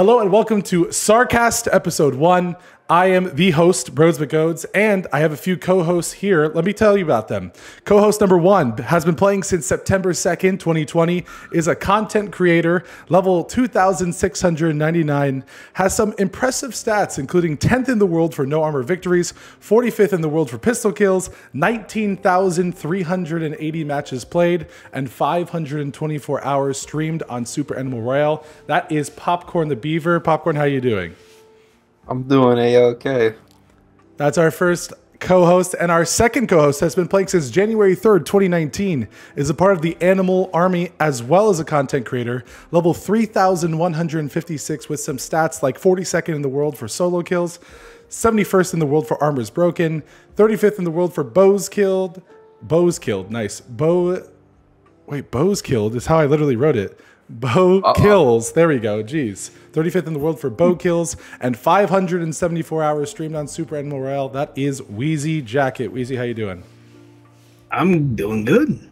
Hello and welcome to SARcast episode 1. I am the host, BrodesMcGodes, and I have a few co-hosts here. Let me tell you about them. Co-host number 1 has been playing since September 2nd, 2020, is a content creator, level 2,699, has some impressive stats, including 10th in the world for no armor victories, 45th in the world for pistol kills, 19,380 matches played, and 524 hours streamed on Super Animal Royale. That is Popcorn the Beaver. Popcorn, how are you doing? I'm doing A-okay. That's our first co-host, and our second co-host has been playing since January 3rd, 2019, is a part of the Animal Army as well as a content creator, level 3,156 with some stats like 42nd in the world for solo kills, 71st in the world for armors broken, 35th in the world for bows killed, nice. Bows killed is how I literally wrote it. Bow kills. There we go. Jeez. 35th in the world for bow kills and 574 hours streamed on Super Animal Royale. That is Wheezy Jacket. Wheezy, how you doing? I'm doing good.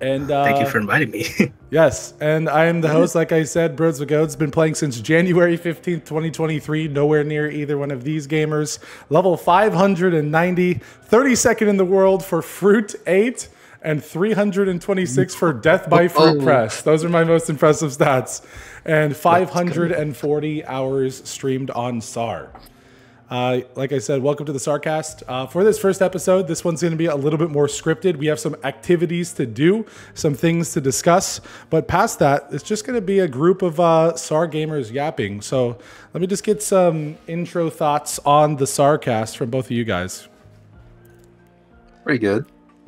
And thank you for inviting me. Yes. And I am the host, like I said, BrodesMcGodes, been playing since January 15th, 2023. Nowhere near either one of these gamers. Level 590, 32nd in the world for Fruit 8. And 326 for Death by Fruit Press. Those are my most impressive stats. And 540 hours streamed on SAR. Like I said, welcome to the SARcast. For this first episode, this one's going to be a little bit more scripted. We have some activities to do, some things to discuss. But past that, it's just going to be a group of SAR gamers yapping. So let me just get some intro thoughts on the SARcast from both of you guys. Pretty good.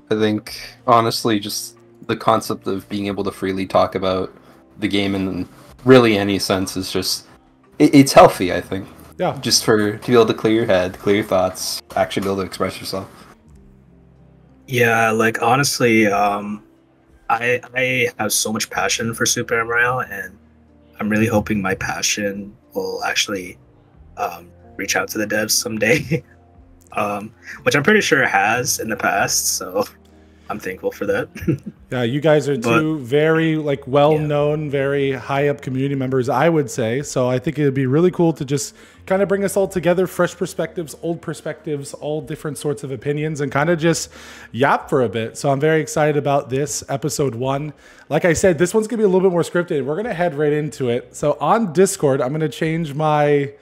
I think, honestly, just the concept of being able to freely talk about the game in really any sense is just, it's healthy, I think. Yeah. Just to be able to clear your head, clear your thoughts, actually be able to express yourself. Yeah, like, honestly, I have so much passion for Super Royale, and I'm really hoping my passion will actually reach out to the devs someday. Which I'm pretty sure it has in the past, so I'm thankful for that. Yeah, you guys are two very like well-known, very high-up community members, I would say. So I think it would be really cool to just kind of bring us all together, fresh perspectives, old perspectives, all different sorts of opinions, and kind of just yap for a bit. So I'm very excited about this episode 1. Like I said, this one's going to be a little bit more scripted. We're going to head right into it. So on Discord, I'm going to change my...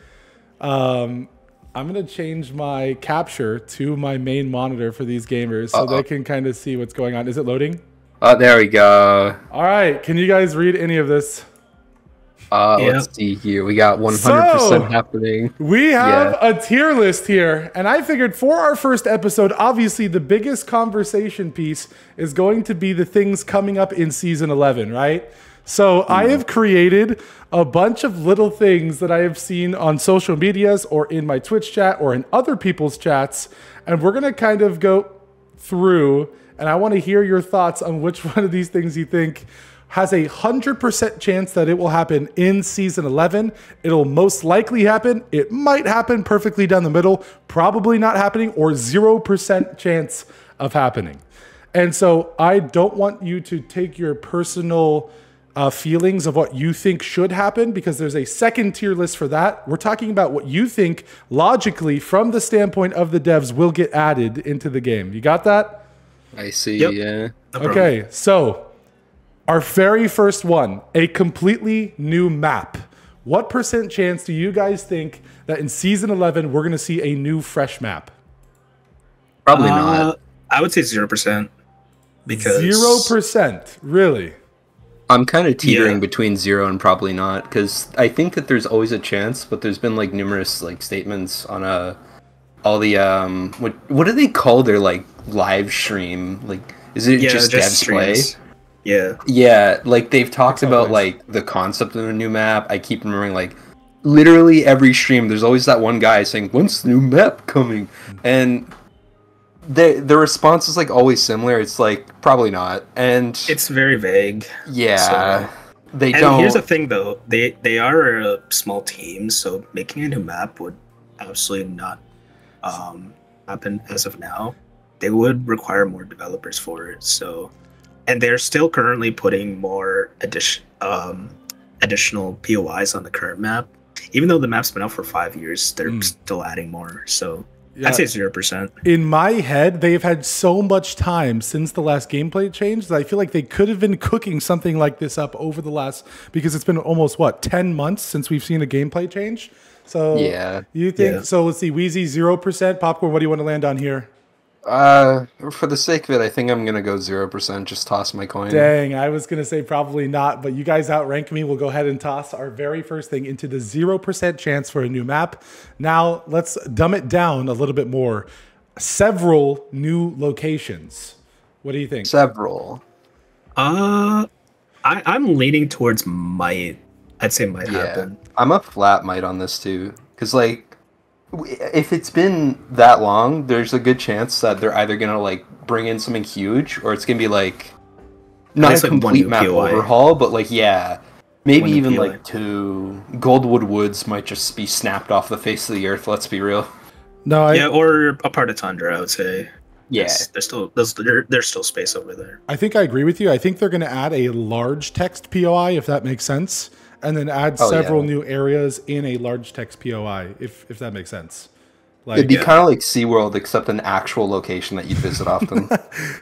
I'm going to change my capture to my main monitor for these gamers so they can kind of see what's going on. Is it loading? There we go. All right. Can you guys read any of this? Let's see here. We got 100% happening. We have a tier list here. And I figured for our first episode, obviously the biggest conversation piece is going to be the things coming up in season 11, right? So I have created a bunch of little things that I have seen on social medias or in my Twitch chat or in other people's chats. And we're going to kind of go through, and I want to hear your thoughts on which one of these things you think has a 100% chance that it will happen in season 11. It'll most likely happen. It might happen perfectly down the middle, probably not happening, or 0% chance of happening. And so I don't want you to take your personal... feelings of what you think should happen, because there's a second tier list for that. We're talking about what you think logically from the standpoint of the devs will get added into the game. You got that? I see. Yep. Yeah. No okay. So our very first one, a completely new map. What % chance do you guys think that in season 11, we're going to see a new fresh map? Probably not. I would say 0%. Because 0%. Really? I'm kind of teetering between 0 and probably not, because I think that there's always a chance, but there's been like numerous like statements on all the what do they call their like live stream, like is it just devs play? Yeah, like they've talked about like the concept of a new map. I keep remembering like literally every stream there's always that one guy saying when's the new map coming, and the response is like always similar. It's like probably not, and it's very vague. Yeah, so they don't. Here's the thing though, they are a small team, so making a new map would absolutely not happen as of now. They would require more developers for it. So, and they're still currently putting more additional POIs on the current map. even though the map's been out for 5 years, they're still adding more. So yeah. I'd say 0%. In my head, they've had so much time since the last gameplay change that I feel like they could have been cooking something like this up over the last, because it's been almost, what, 10 months since we've seen a gameplay change? So yeah, you think, so let's see, Wheezy, 0%. Popcorn, what do you want to land on here? For the sake of it, I think I'm going to go 0%. Just toss my coin. Dang, I was going to say probably not, but you guys outrank me. We'll go ahead and toss our very first thing into the 0% chance for a new map. Now, let's dumb it down a little bit more. Several new locations. What do you think? Several. I'm leaning towards might. I'd say might happen. I'm a flat might on this too. Because, like, if it's been that long, there's a good chance that they're either going to, like, bring in something huge, or it's going to be, like, not a complete map overhaul, but, like, maybe even, like, two. Goldwood Woods might just be snapped off the face of the earth, let's be real. No, yeah, or a part of Tundra, I would say. Yes, there's still space over there. I think I agree with you. I think they're going to add a large text POI, if that makes sense. And then add several new areas in a large text POI, if that makes sense. Like, it'd be kind of like SeaWorld, except an actual location that you visit often.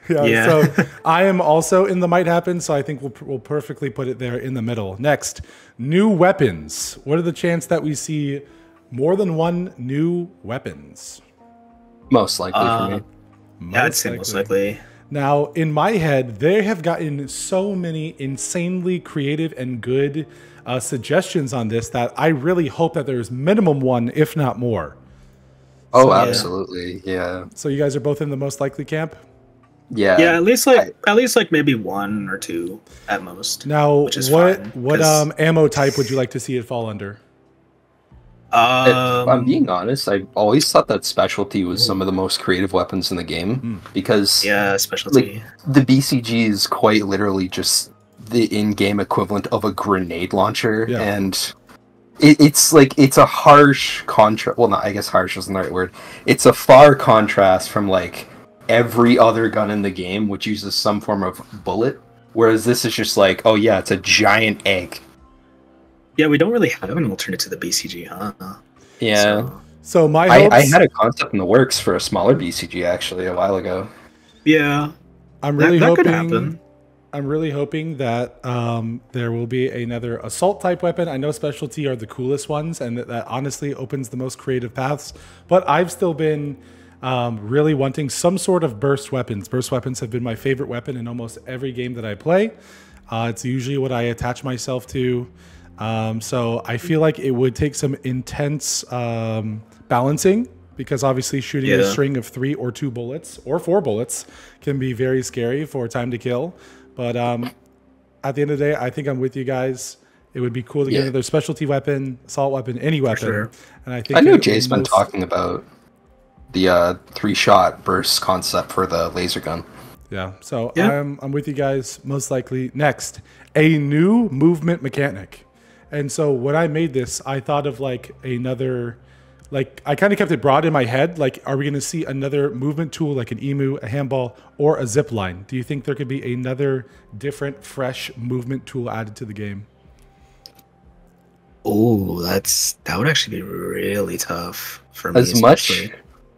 So I am also in the might happen, so I think we'll perfectly put it there in the middle. Next, new weapons. What are the chances that we see more than one new weapons? Most likely for me. Most likely. Now, in my head, they have gotten so many insanely creative and good suggestions on this that I really hope that there's minimum one, if not more. Oh, so, absolutely. Yeah. So you guys are both in the most likely camp? Yeah. Yeah, at least like maybe one or two at most. Now, what ammo type would you like to see it fall under? If I'm being honest, I always thought that specialty was some of the most creative weapons in the game, because specialty. Like, the BCG is quite literally just the in-game equivalent of a grenade launcher, and it's like, it's a harsh contrast. Well, not, I guess harsh isn't the right word. It's a far contrast from, like, every other gun in the game, which uses some form of bullet, whereas this is just like, oh yeah, it's a giant egg. Yeah, we don't really have an alternate to the BCG, huh? Yeah. So my hopes, I had a concept in the works for a smaller BCG actually a while ago. Yeah, I'm really hoping that could happen. I'm really hoping that there will be another assault type weapon. I know specialty are the coolest ones, and that honestly opens the most creative paths. But I've still been really wanting some sort of burst weapons. Burst weapons have been my favorite weapon in almost every game that I play. It's usually what I attach myself to. So I feel like it would take some intense balancing, because obviously shooting a string of 3 or 2 bullets or 4 bullets can be very scary for time to kill. But at the end of the day, I think I'm with you guys. It would be cool to get another specialty weapon, assault weapon, any weapon. Sure. And I know Jay's been talking about the 3-shot burst concept for the laser gun. Yeah, so I'm with you guys most likely. Next, a new movement mechanic. And so when I made this, I thought of like another, like I kind of kept it broad in my head. Like, are we going to see another movement tool like an emu, a handball, or a zip line? Do you think there could be another different, fresh movement tool added to the game? Oh, that would actually be really tough for me. As much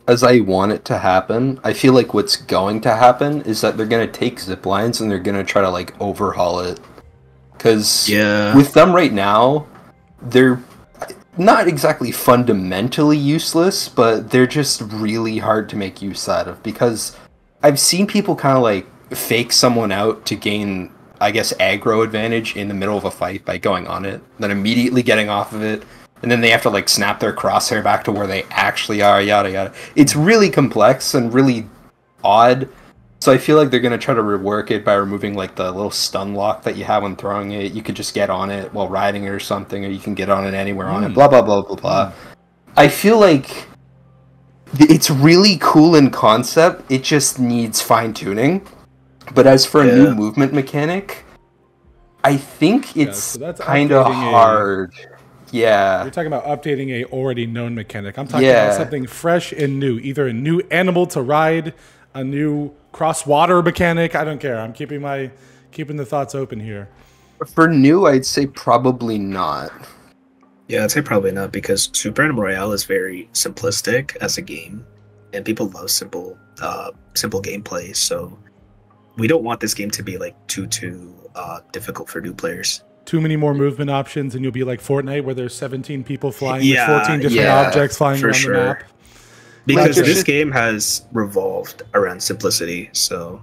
as I want it to happen, I feel like what's going to happen is that they're going to take zip lines and they're going to try to like overhaul it. Because with them right now, they're not exactly fundamentally useless, but they're just really hard to make use out of. Because I've seen people kind of like fake someone out to gain, I guess, aggro advantage in the middle of a fight by going on it, then immediately getting off of it, and then they have to like snap their crosshair back to where they actually are, yada yada. It's really complex and really odd. So I feel like they're going to try to rework it by removing like the little stun lock that you have when throwing it. You could just get on it while riding it or something, or you can get on it anywhere on it, blah, blah, blah, blah, blah. I feel like it's really cool in concept. It just needs fine tuning. But as for a new movement mechanic, I think it's kind of hard. You're talking about updating a already known mechanic. I'm talking about something fresh and new, either a new animal to ride, a new cross water mechanic. I don't care. I'm keeping the thoughts open here. For new, I'd say probably not. Yeah, I'd say probably not, because Super Animal Royale is very simplistic as a game, and people love simple gameplay. So we don't want this game to be like too difficult for new players. Too many more movement options, and you'll be like Fortnite, where there's 17 people flying with 14 different objects flying around the map. Because this game has revolved around simplicity, so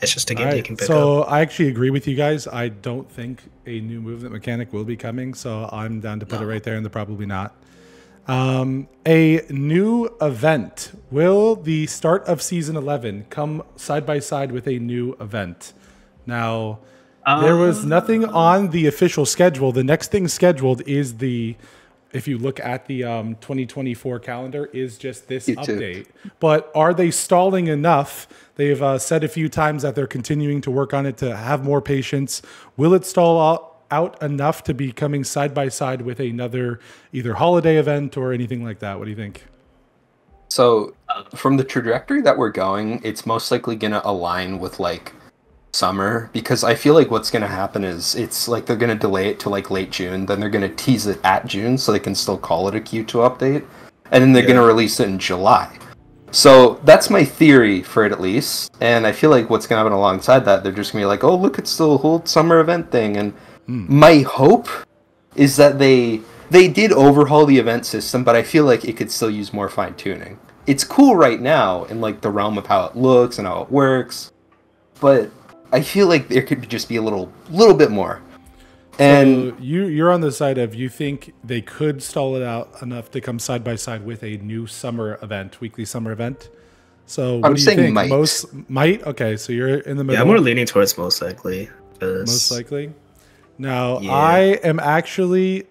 it's just a game you can pick up. So I actually agree with you guys. I don't think a new movement mechanic will be coming, so I'm down to put it right there and the probably not. A new event. Will the start of Season 11 come side by side with a new event? Now, there was nothing on the official schedule. The next thing scheduled is the... If you look at the 2024 calendar, is just this update. But are they stalling enough? They've said a few times that they're continuing to work on it to have more patience. Will it stall out enough to be coming side by side with another either holiday event or anything like that? What do you think? So from the trajectory that we're going, it's most likely going to align with like summer, because I feel like what's going to happen is it's like they're going to delay it to like late June, then they're going to tease it at June so they can still call it a Q2 update, and then they're going to release it in July. So that's my theory for it, at least. And I feel like what's going to happen alongside that, they're just going to be like, oh, look, it's the whole summer event thing. And my hope is that they did overhaul the event system, but I feel like it could still use more fine tuning. It's cool right now in like the realm of how it looks and how it works, but I feel like there could just be a little bit more. And so you're on the side of, you think they could stall it out enough to come side by side with a new summer event, weekly summer event. So what do you think? Might. Most might. Okay, so you're in the middle. Yeah, I'm more leaning towards most likely. Most likely. Now I am actually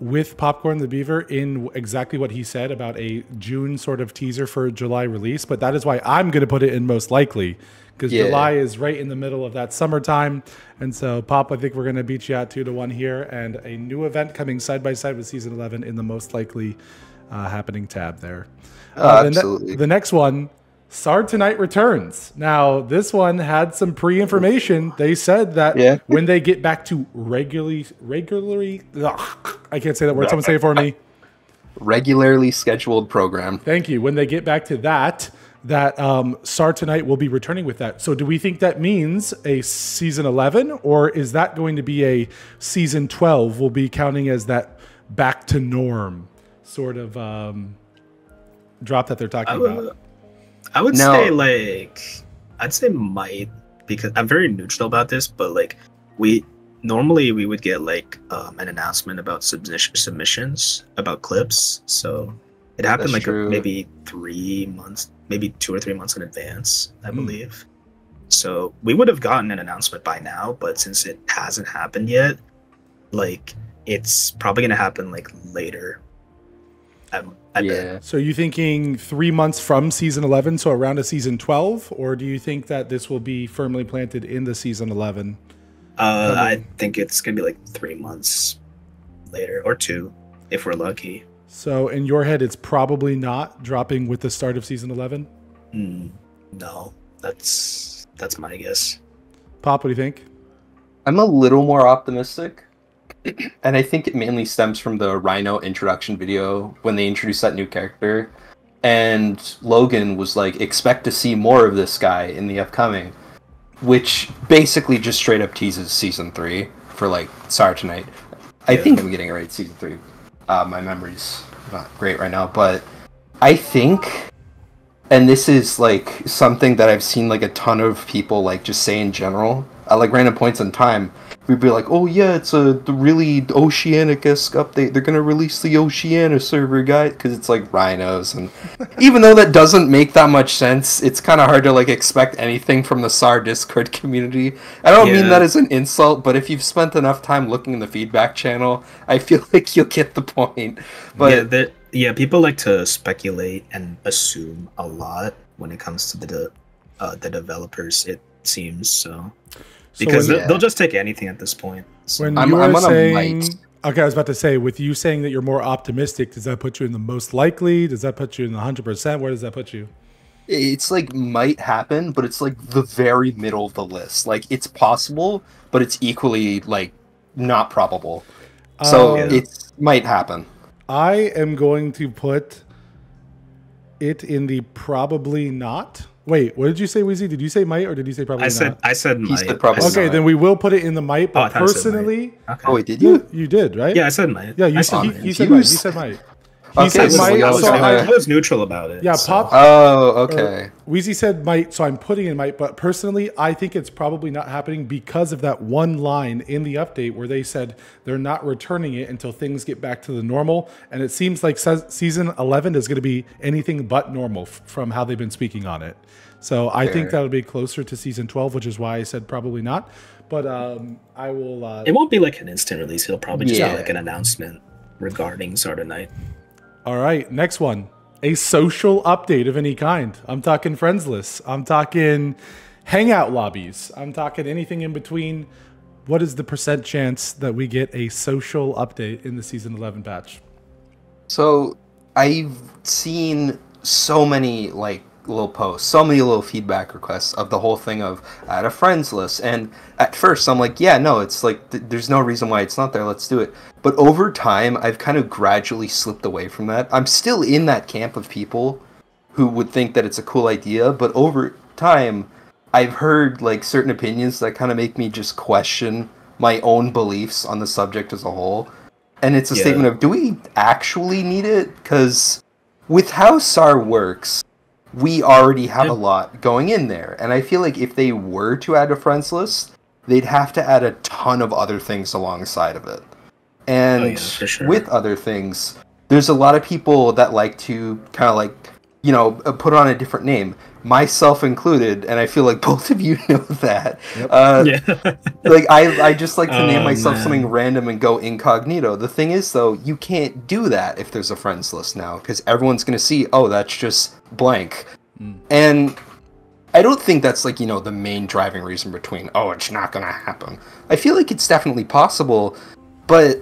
with Popcorn the Beaver in exactly what he said about a June sort of teaser for a July release, but that is why I'm going to put it in most likely. Because July is right in the middle of that summertime. And so, Pop, I think we're going to beat you out 2-1 here. And a new event coming side by side with Season 11 in the most likely happening tab there. Absolutely. The next one, SARcast Night returns. Now, this one had some pre-information. They said that when they get back to regularly, I can't say that word. Someone say it for me. Regularly scheduled program. Thank you. When they get back to that, SARcast Night will be returning with that. So do we think that means a Season 11, or is that going to be a Season 12 will be counting as that back to norm sort of drop that they're talking about? I would say, like, I'd say might, because I'm very neutral about this, but like we would get like an announcement about submissions about clips. So it happened maybe 3 months, maybe 2 or 3 months in advance, I believe. So we would have gotten an announcement by now, but since it hasn't happened yet, like it's probably going to happen like later. I bet. So you thinking 3 months from Season 11, so around a Season 12, or do you think that this will be firmly planted in the Season 11? I think it's going to be like 3 months later, or 2 if we're lucky. So in your head, it's probably not dropping with the start of Season 11? No, that's my guess. Pop, what do you think? I'm a little more optimistic. And I think it mainly stems from the Rhino introduction video when they introduced that new character. And Logan was like, expect to see more of this guy in the upcoming, which basically just straight up teases Season 3 for like SARcast Night. I think I'm getting it right, Season 3. My memory's not great right now, but I think, and this is like something that I've seen like a ton of people like just say in general, at like random points in time, we'd be like, oh yeah, it's a really Oceanic-esque update. They're gonna release the Oceana server, guys, because it's like rhinos, and even though that doesn't make that much sense, it's kind of hard to like expect anything from the SAR Discord community. I don't mean that as an insult, but if you've spent enough time looking in the feedback channel, I feel like you'll get the point. But yeah, people like to speculate and assume a lot when it comes to the developers, it seems so. Because they'll just take anything at this point. So when I'm on saying, I was about to say, with you saying that you're more optimistic, does that put you in the most likely? Does that put you in the 100%? Where does that put you? It's like might happen, but it's like the very middle of the list. Like it's possible, but it's equally like not probable. So it might happen. I am going to put it in the probably not. Wait, what did you say, Wheezy? Did you say might or did you say probably not? I said might. Okay, then we will put it in the might, but personally... Okay. Oh, wait, did you? You did, right? Yeah, I said might. Yeah, you said, he said might. You said might. He said might. I was neutral about it. Yeah, so. Pop. Oh, okay. Wheezy said might, so I'm putting in might, but personally, I think it's probably not happening because of that one line in the update where they said they're not returning it until things get back to the normal, and it seems like season 11 is going to be anything but normal from how they've been speaking on it. So I think that'll be closer to season 12, which is why I said probably not. But I will... it won't be like an instant release. It'll probably just be like an announcement regarding Zardo Knight. All right, next one. A social update of any kind. I'm talking friends lists. I'm talking hangout lobbies. I'm talking anything in between. What is the % chance that we get a social update in the Season 11 patch? So I've seen so many like little posts, so many little feedback requests of the whole thing of add a friends list. And at first I'm like, yeah, no, it's like there's no reason why it's not there. Let's do it. But over time, I've kind of gradually slipped away from that. I'm still in that camp of people who would think that it's a cool idea, but over time, I've heard like certain opinions that kind of make me just question my own beliefs on the subject as a whole. And it's a statement of, do we actually need it? Because with how SAR works, we already have a lot going in there. And I feel like if they were to add a friends list, they'd have to add a ton of other things alongside of it. And with other things, there's a lot of people that like to kind of like, you know, put on a different name, myself included. And I feel like both of you know that. Yep. Like I just like to name myself something random and go incognito. The thing is, though, you can't do that if there's a friends list now, because everyone's going to see, oh, that's just blank. Mm. And I don't think that's like, you know, the main driving reason between, oh, it's not going to happen. I feel like it's definitely possible, but...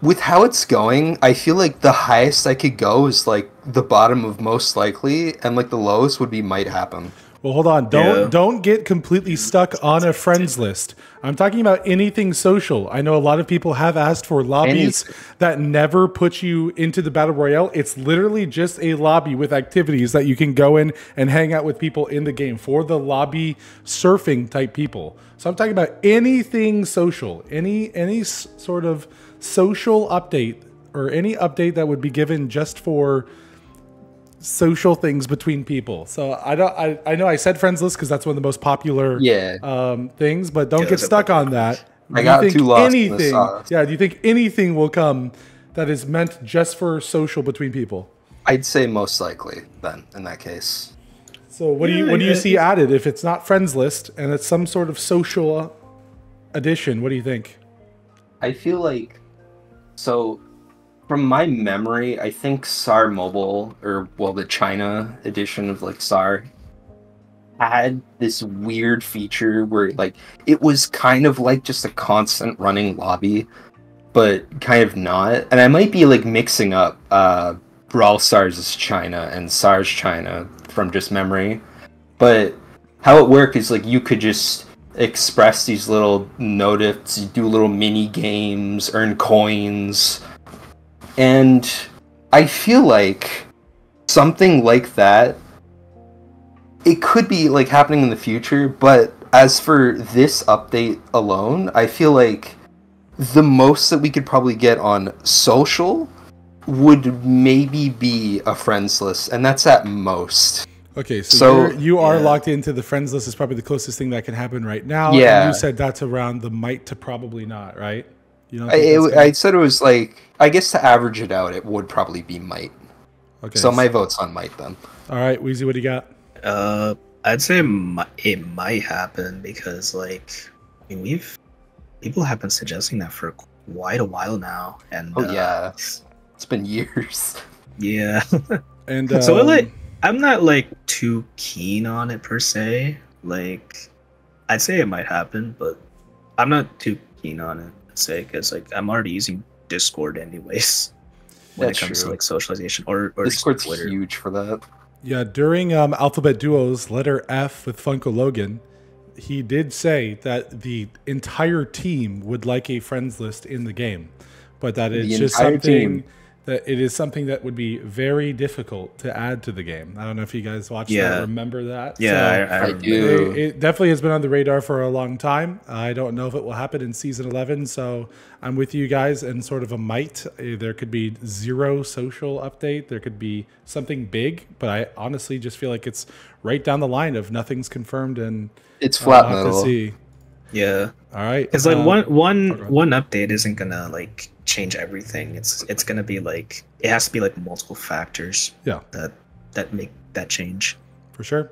with how it's going, I feel like the highest I could go is like the bottom of most likely, and like the lowest would be might happen. Well, hold on. Don't get completely stuck on a friends list. I'm talking about anything social. I know a lot of people have asked for lobbies that never put you into the Battle Royale. It's literally just a lobby with activities that you can go in and hang out with people in the game for the lobby surfing type people. So I'm talking about anything social, any sort of social update or any update that would be given just for social things between people. So I know I said friends list because that's one of the most popular things, but don't get stuck on that. I got too lost in the sauce. Yeah, do you think anything will come that is meant just for social between people? I'd say most likely then in that case. So what do you see added if it's not friends list and it's some sort of social addition? What do you think? I feel like, so from my memory, I think SAR Mobile, or well, the China edition of like SAR, had this weird feature where like it was kind of like just a constant running lobby, but kind of not. And I might be like mixing up Brawl Stars' China and SAR's China from just memory. But how it worked is like you could just express these little notifs, do little mini games, earn coins, and I feel like something like that, it could be like happening in the future. But as for this update alone, I feel like the most that we could probably get on social would maybe be a friends list, and that's at most. Okay, so you are locked into the friends list is probably the closest thing that can happen right now. Yeah. And you said that's around the might to probably not, right? You know, I said it was like, I guess to average it out, it would probably be might. Okay. So my vote's on might then. All right, Wheezy, what do you got? I'd say it might happen because like, I mean, people have been suggesting that for quite a while now. And it's been years. Yeah. And so like, I'm not like too keen on it per se. Like, I'd say it might happen, but I'm not too keen on it per se because like I'm already using Discord anyways when it comes to like socialization or Discord's huge for that. Yeah, during Alphabet Duo's Letter F with Funko Logan, he did say that the entire team would like a friends list in the game. but that it's just something that it is something that would be very difficult to add to the game. I don't know if you guys watched that, remember that? Yeah, so I do. It definitely has been on the radar for a long time. I don't know if it will happen in season 11, so I'm with you guys and sort of a might. There could be zero social update. There could be something big, but I honestly just feel like it's right down the line of nothing's confirmed and it's flat metal. Yeah. All right. Because like one update isn't gonna like change everything. It's gonna be like it has to be like multiple factors. Yeah. That make that change. For sure.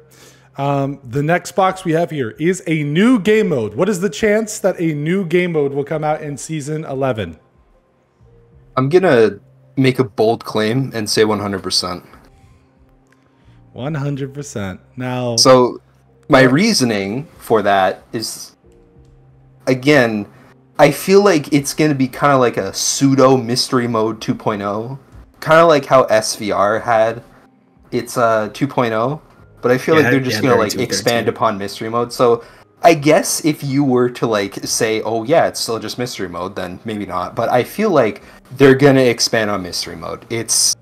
The next box we have here is a new game mode. What is the chance that a new game mode will come out in season 11? I'm gonna make a bold claim and say 100%. 100%. Now. So, my reasoning for that is. Again, I feel like it's going to be kind of like a pseudo Mystery Mode 2.0. Kind of like how SVR had its 2.0. But I feel like they're just going to like expand upon Mystery Mode. So I guess if you were to like say, oh yeah, it's still just Mystery Mode, then maybe not. But I feel like they're going to expand on Mystery Mode. It's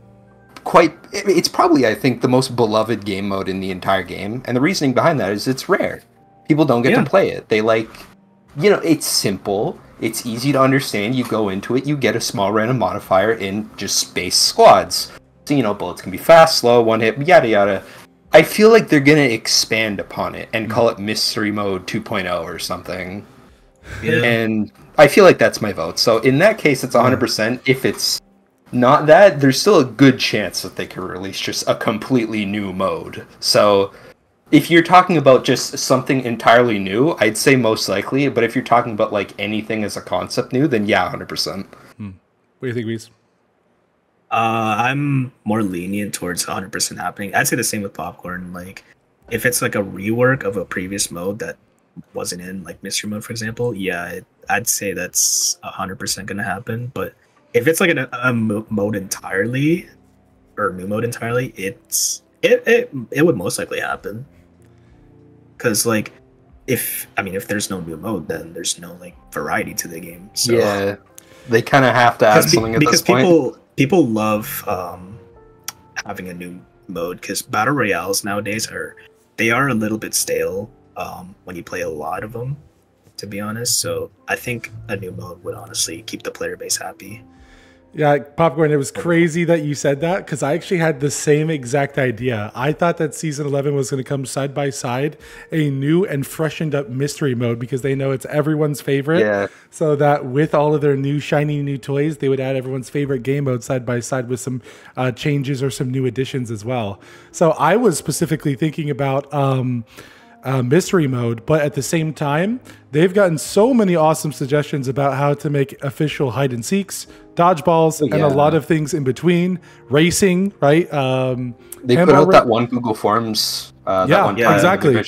probably, I think, the most beloved game mode in the entire game. And the reasoning behind that is it's rare. People don't get to play it. They like... You know, it's simple, it's easy to understand, you go into it, you get a small random modifier in just space squads. So, you know, bullets can be fast, slow, one hit, yada yada. I feel like they're going to expand upon it and call it Mystery Mode 2.0 or something. Yeah. And I feel like that's my vote. So in that case, it's 100%. If it's not that, there's still a good chance that they could release just a completely new mode. So... If you're talking about just something entirely new, I'd say most likely. But if you're talking about like anything as a concept new, then yeah, 100%. What do you think, Weez? I'm more lenient towards 100% happening. I'd say the same with Popcorn. Like, if it's like a rework of a previous mode that wasn't in like Mystery Mode, for example, yeah, I'd say that's 100% going to happen. But if it's like a mode entirely or new mode entirely, it would most likely happen. Because, like, if there's no new mode, then there's no, like, variety to the game. So, yeah, they kind of have to add something at this point. Because people love having a new mode, because Battle Royales nowadays are a little bit stale when you play a lot of them, to be honest. So I think a new mode would honestly keep the player base happy. Yeah, Popcorn, it was crazy that you said that because I actually had the same exact idea. I thought that Season 11 was going to come side by side, a new and freshened up Mystery Mode because they know it's everyone's favorite. Yeah. So that with all of their new shiny new toys, they would add everyone's favorite game mode side by side with some changes or some new additions as well. So I was specifically thinking about... Mystery Mode, but at the same time, they've gotten so many awesome suggestions about how to make official hide and seeks, dodgeballs, and a lot of things in between. Racing, right? They put out that one Google Forms. Exactly.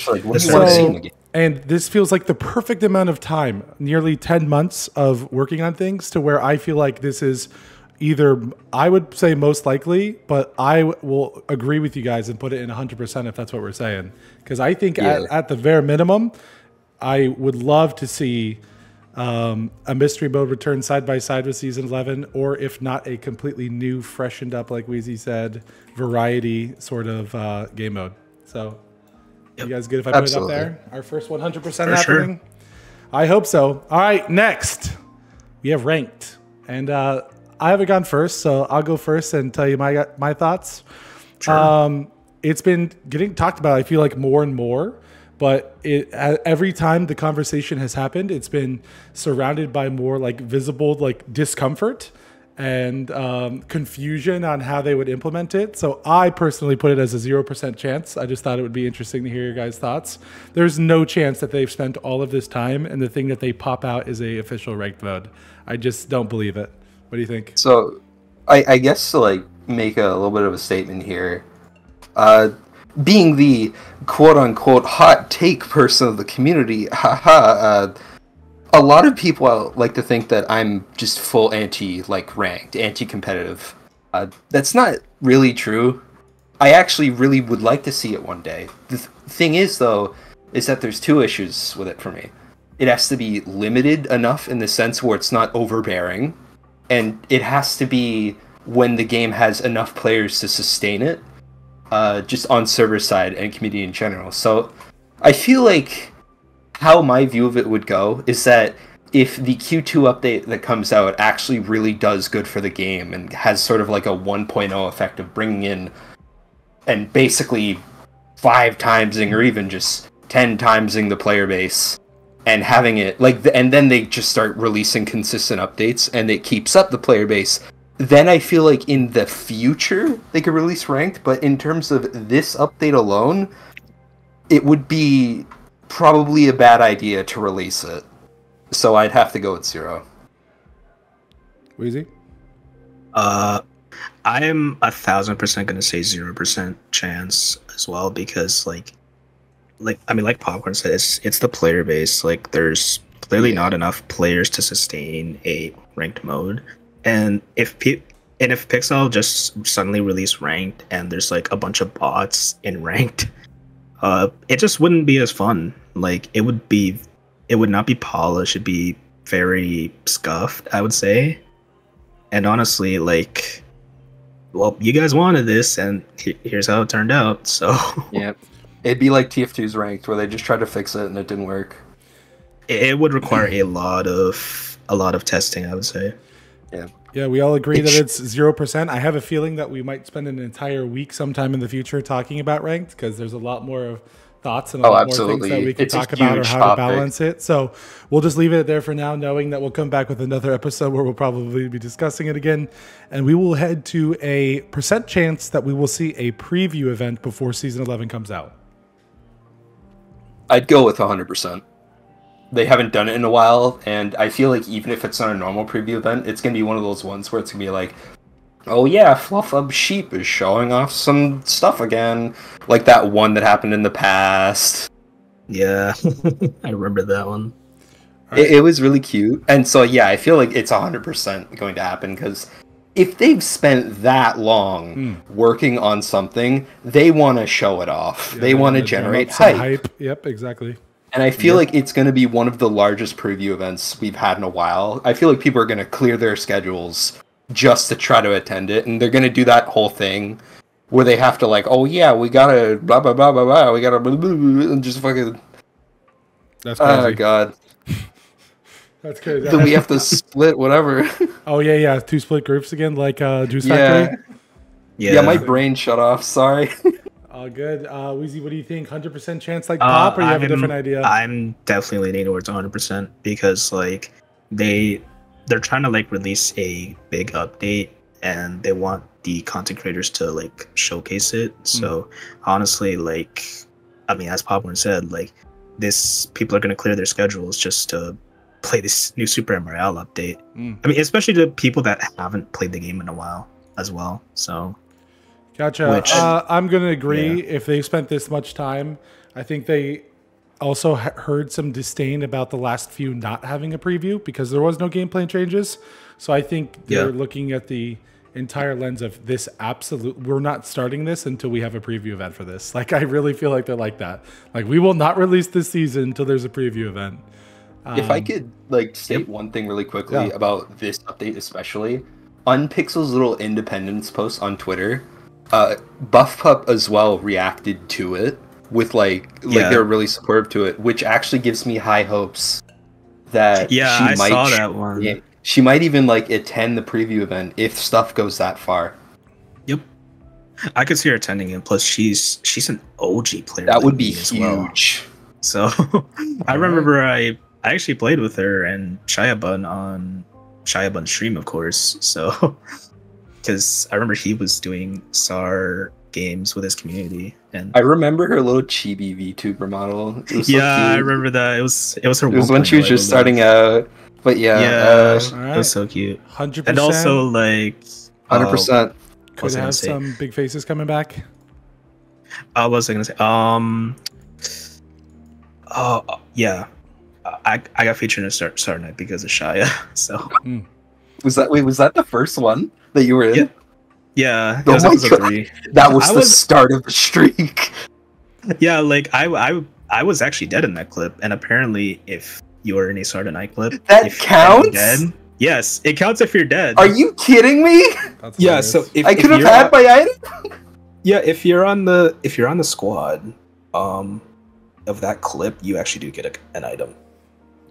And this feels like the perfect amount of time, nearly 10 months of working on things to where I feel like this is either, I would say most likely, but I will agree with you guys and put it in 100% if that's what we're saying. Because I think at the very minimum, I would love to see a Mystery Mode return side by side with Season 11, or if not, a completely new, freshened up, like Wheezy said, variety sort of game mode. So you guys good if I put it up there? Our first 100% happening? Sure. I hope so. All right, next. We have ranked. And... I haven't gone first, so I'll go first and tell you my thoughts. Sure. It's been getting talked about, I feel like, more and more. But every time the conversation has happened, it's been surrounded by more like visible like discomfort and confusion on how they would implement it. So I personally put it as a 0% chance. I just thought it would be interesting to hear your guys' thoughts. There's no chance that they've spent all of this time and the thing that they pop out is a official ranked mode. I just don't believe it. What do you think? So, I guess to like make a little bit of a statement here, being the quote-unquote hot take person of the community, a lot of people like to think that I'm just full anti-ranked, anti-competitive. That's not really true. I actually really would like to see it one day. The thing is, though, is that there's two issues with it for me. It has to be limited enough in the sense where it's not overbearing. and it has to be when the game has enough players to sustain it, just on server side and community in general. So I feel like how my view of it would go is that if the Q2 update that comes out actually really does good for the game and has sort of like a 1.0 effect of bringing in and basically 5 timesing or even just 10 timesing the player base and having it like, and then they just start releasing consistent updates and it keeps up the player base, then I feel like in the future they could release ranked. But in terms of this update alone, it would be probably a bad idea to release it. So I'd have to go with 0. Wheezy? I am 1000% going to say 0% chance as well, because like Popcorn said, it's the player base. Like, there's clearly not enough players to sustain a ranked mode. And if Pixel just suddenly released ranked and there's like a bunch of bots in ranked, it just wouldn't be as fun. Like, it would not be polished. It'd be very scuffed, I would say. And honestly, like, well, you guys wanted this, and here's how it turned out. So yeah, it'd be like TF2's ranked, where they just tried to fix it and it didn't work. It would require a lot of testing, I would say. Yeah. Yeah, we all agree that it's 0%. I have a feeling that we might spend an entire week sometime in the future talking about ranked, because there's a lot more of thoughts and a lot more things that we can talk about, or how to balance it. So we'll just leave it there for now, knowing that we'll come back with another episode where we'll probably be discussing it again. And we will head to a percent chance that we will see a preview event before season 11 comes out. I'd go with 100%. They haven't done it in a while, and I feel like even if it's not a normal preview event, it's going to be one of those ones where it's going to be like, oh yeah, Fluffub Sheep is showing off some stuff again. Like that one that happened in the past. Yeah, I remember that one. Right. It was really cute. And so, yeah, I feel like it's 100% going to happen, because if they've spent that long working on something, they want to show it off. Yeah, they want to generate hype. Yep, exactly. And I feel like it's going to be one of the largest preview events we've had in a while. I feel like people are going to clear their schedules just to try to attend it, and they're going to do that whole thing where they have to, like, oh yeah, we gotta blah blah blah blah blah, we gotta blah, blah, blah, and just fucking. That's crazy. Oh my god. That's crazy. Then we have to split whatever. Oh yeah, yeah, 2 split groups again, like Juice Factory. Yeah. Yeah, my brain shut off. Sorry. All good. Wheezy, what do you think? 100% chance, like Pop, or you have a different idea? I'm definitely leaning towards 100%, because like they're trying to like release a big update and they want the content creators to like showcase it. So honestly, like, I mean, as Popcorn said, like people are going to clear their schedules just to play this new Super Animal Royale update. I mean, especially to people that haven't played the game in a while as well. So gotcha. Which, I'm going to agree. Yeah. If they've spent this much time, I think they also heard some disdain about the last few not having a preview, because there was no game plan changes. So I think they're looking at the entire lens of this absolute, we're not starting this until we have a preview event for this. Like, I really feel like they're like that. Like, we will not release this season until there's a preview event. If I could like state one thing really quickly about this update, especially on Pixel's little independence post on Twitter, Buffpup as well reacted to it with like they're really supportive to it, which actually gives me high hopes that she might even like attend the preview event if stuff goes that far. Yep, I could see her attending it. Plus, she's an OG player. That would be huge. Well. So I remember I actually played with her and Shiba Bun on Shiba Bun's stream, of course. So because I remember he was doing SAR games with his community, and I remember her little chibi VTuber model. Yeah, I remember that. It was her. It was when she was just starting out. But yeah, it was so cute. 100%, and also like 100%. Could have some big faces coming back. What was I gonna say? Yeah, I got featured in Zardo Knight because of Shia. So was that the first one that you were in? Yeah. Yeah, oh my God. That was the start of the streak. Yeah, like I was actually dead in that clip, and apparently, if you were in a Zardo Knight clip, that counts. Dead, Yes, it counts if you're dead. Are you kidding me? That's yeah, hilarious. So if, I could have had my item. Yeah, if you're on the squad, of that clip, you actually do get an item.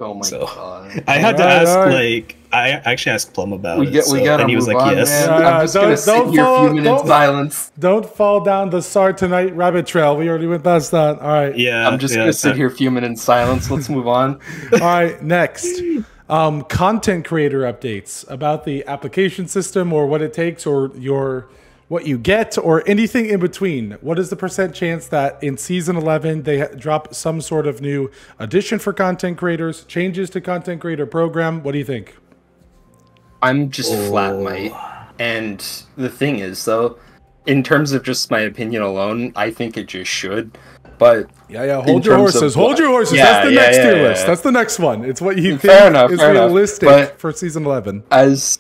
Oh my god! I had to ask. Like, I actually asked Plum about it, and he was like, "Yes." I'm just gonna sit here a few minutes silence. Don't fall down the SARcast rabbit trail. We already went past that. All right. Yeah. I'm just gonna sit here a few minutes silence. Let's move on. All right. Next, content creator updates about the application system, or what it takes, or what you get, or anything in between. What is the % chance that in season 11 they drop some sort of new addition for content creators, changes to content creator program? What do you think? I'm just flat mate. And the thing is, though, in terms of just my opinion alone, I think it just should. But hold your horses. Hold your horses. Yeah, that's the next tier list. That's the next one. It's what you think is realistic for season 11. As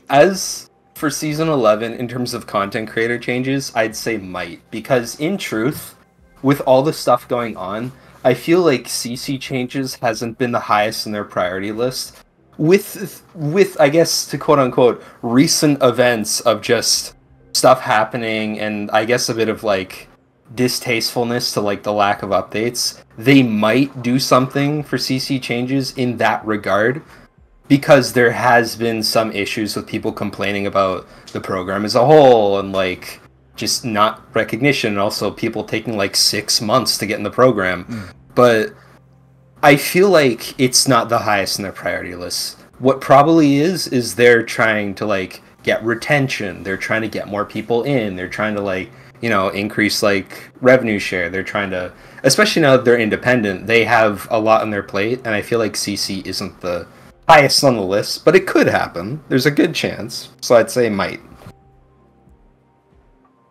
for season 11, in terms of content creator changes, I'd say might, because in truth, with all the stuff going on, I feel like CC changes hasn't been the highest in their priority list. With I guess, to quote unquote, recent events of just stuff happening, and I guess a bit of like distastefulness to like the lack of updates, they might do something for CC changes in that regard. Because there has been some issues with people complaining about the program as a whole, and like just not recognition, and also people taking like 6 months to get in the program. But I feel like it's not the highest in their priority list. What probably is they're trying to like get retention, they're trying to get more people in, they're trying to like, you know, increase like revenue share, they're trying to, especially now that they're independent, they have a lot on their plate, and I feel like CC isn't the highest on the list, but it could happen. There's a good chance, so I'd say might.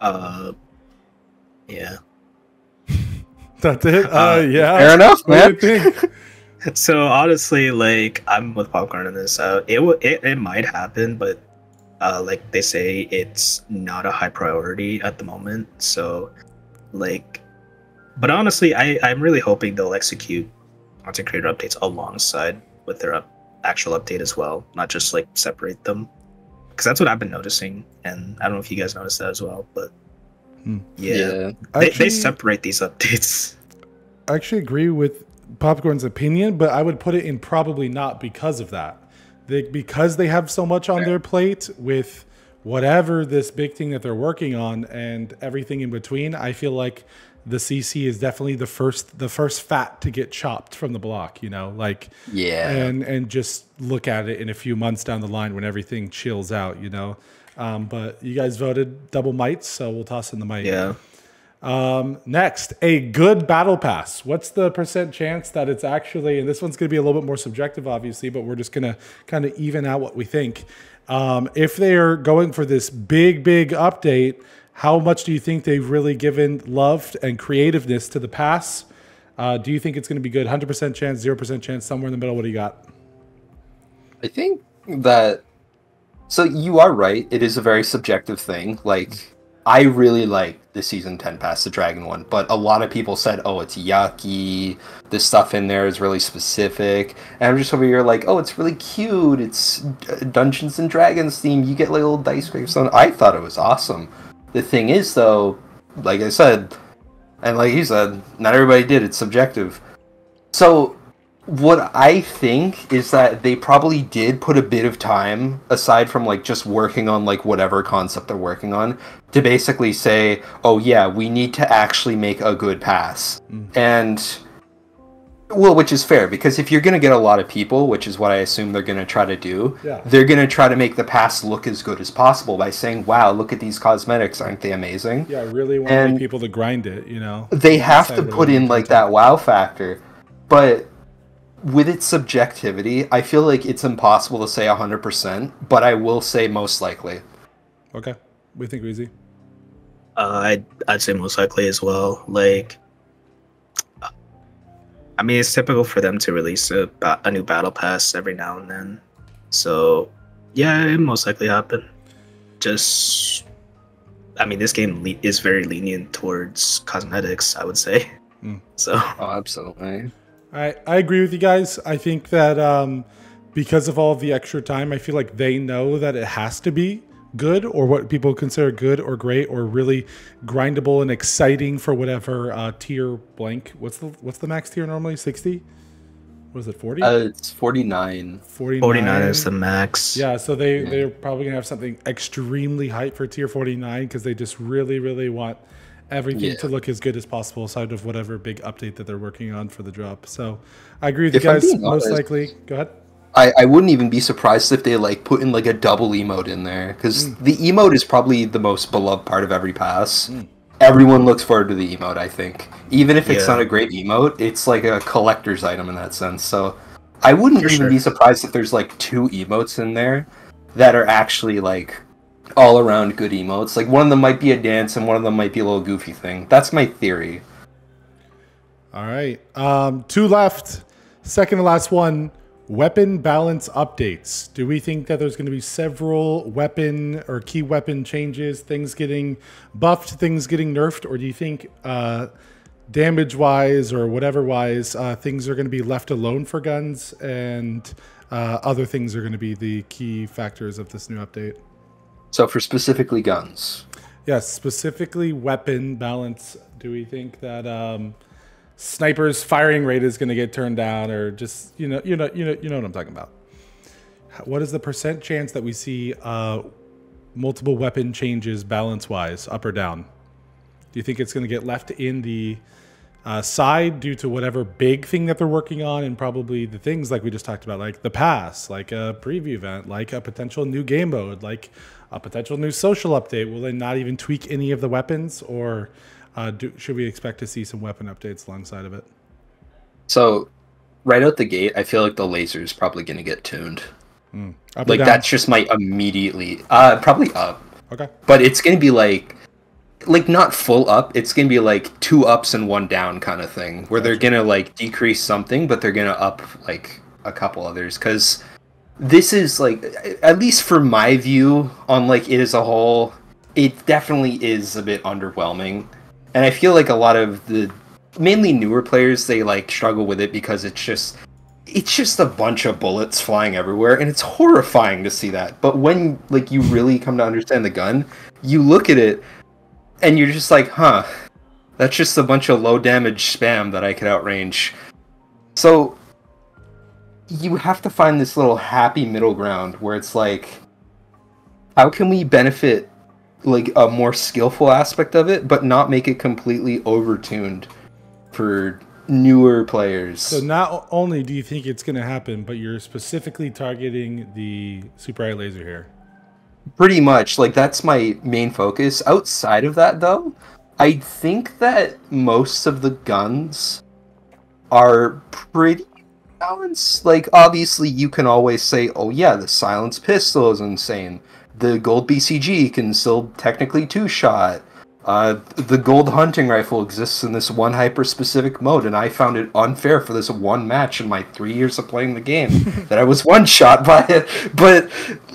Yeah. That's it. Yeah. Fair enough, man. So honestly, like, I'm with Popcorn on this. It might happen, but like they say, it's not a high priority at the moment. So, like, but honestly, I'm really hoping they'll execute content creator updates alongside with their actual update as well, not just like separate them, because that's what I've been noticing, and I don't know if you guys noticed that as well, but yeah. They separate these updates. I actually agree with Popcorn's opinion, but I would put it in probably not because of that. Because they have so much on their plate with whatever this big thing that they're working on and everything in between, I feel like the CC is definitely the first fat to get chopped from the block, you know, like, and just look at it in a few months down the line when everything chills out, you know. But you guys voted double mites, so we'll toss in the mite. Yeah. Next, a good battle pass. What's the % chance that it's actually, and this one's going to be a little bit more subjective, obviously, but we're just going to kind of even out what we think. If they are going for this big update, how much do you think they've really given love and creativeness to the pass? Do you think it's going to be good? 100% chance, 0% chance, somewhere in the middle? What do you got? I think that... So you are right. It is a very subjective thing. Like, I really like the Season 10 pass, the Dragon one. But a lot of people said, oh, it's yucky. This stuff in there is really specific. And I'm just over here like, oh, it's really cute. It's Dungeons & Dragons themed. You get like little dice grapes. I thought it was awesome. The thing is, though, like I said, and like he said, not everybody did. It's subjective. So what I think is that they probably did put a bit of time, aside from like just working on like whatever concept they're working on, to basically say, oh yeah, we need to actually make a good pass. And, well, which is fair, because if you're going to get a lot of people, which is what I assume they're going to try to do, they're going to try to make the pass look as good as possible by saying, wow, look at these cosmetics, aren't they amazing? Yeah, I really want and people to grind it, you know? They have to put in, like, that wow factor, but with its subjectivity, I feel like it's impossible to say 100%, but I will say most likely. Okay. What do you think, Wheezy? I'd say most likely as well. Like, I mean, it's typical for them to release a new battle pass every now and then. So, yeah, it most likely happen. Just, I mean, this game is very lenient towards cosmetics, I would say. So. Oh, absolutely. All right, I agree with you guys. I think that because of all the extra time, I feel like they know that it has to be good, or what people consider good or great or really grindable and exciting for whatever tier blank. What's the max tier normally? 60? What is it, 40? It's 49. 49 is the max. Yeah, so they're probably gonna have something extremely hype for tier 49 because they just really, really want everything to look as good as possible aside of whatever big update that they're working on for the drop. So I agree with you guys, most likely. Go ahead. I wouldn't even be surprised if they like put in like a double emote in there, because the emote is probably the most beloved part of every pass. Everyone looks forward to the emote, I think. Even if it's not a great emote, it's like a collector's item in that sense. So I wouldn't be surprised if there's like 2 emotes in there that are actually like all around good emotes. Like one of them might be a dance and one of them might be a little goofy thing. That's my theory. All right. 2 left. Second to last one. Weapon balance updates. Do we think that there's going to be several weapon or key weapon changes, things getting buffed, things getting nerfed, or do you think damage-wise or whatever-wise, things are going to be left alone for guns and other things are going to be the key factors of this new update? So for specifically guns? Yes, specifically weapon balance. Do we think that... sniper's firing rate is going to get turned down, or just you know what I'm talking about? What is the % chance that we see multiple weapon changes balance wise, up or down? Do you think it's going to get left in the side due to whatever big thing that they're working on, and probably the things like we just talked about, like the pass, like a preview event, like a potential new game mode, like a potential new social update? Will they not even tweak any of the weapons, or should we expect to see some weapon updates alongside of it? So, right out the gate, I feel like the laser is probably going to get tuned. Like, that's just my immediately... probably up. Okay. But it's going to be like... Like, not full up. It's going to be like 2 ups and 1 down kind of thing. Where they're going to, like, decrease something, but they're going to up, like, a couple others. Because this is, like... At least for my view on, like, it as a whole, it definitely is a bit underwhelming. And I feel like a lot of the mainly newer players, they like struggle with it because it's just a bunch of bullets flying everywhere, and it's horrifying to see that. But when like you really come to understand the gun, you look at it and you're just like, huh, that's just a bunch of low damage spam that I could outrange. So you have to find this little happy middle ground where it's like, how can we benefit like a more skillful aspect of it, but not make it completely overtuned for newer players? So not only do you think it's going to happen, but you're specifically targeting the super eye laser here. Pretty much. Like, that's my main focus. Outside of that, though, I think that most of the guns are pretty balanced. Like, obviously, you can always say, oh, yeah, the silenced pistol is insane. The gold BCG can still technically 2-shot. The gold hunting rifle exists in this one hyper-specific mode, and I found it unfair for this one match in my 3 years of playing the game that I was 1-shot by it. But,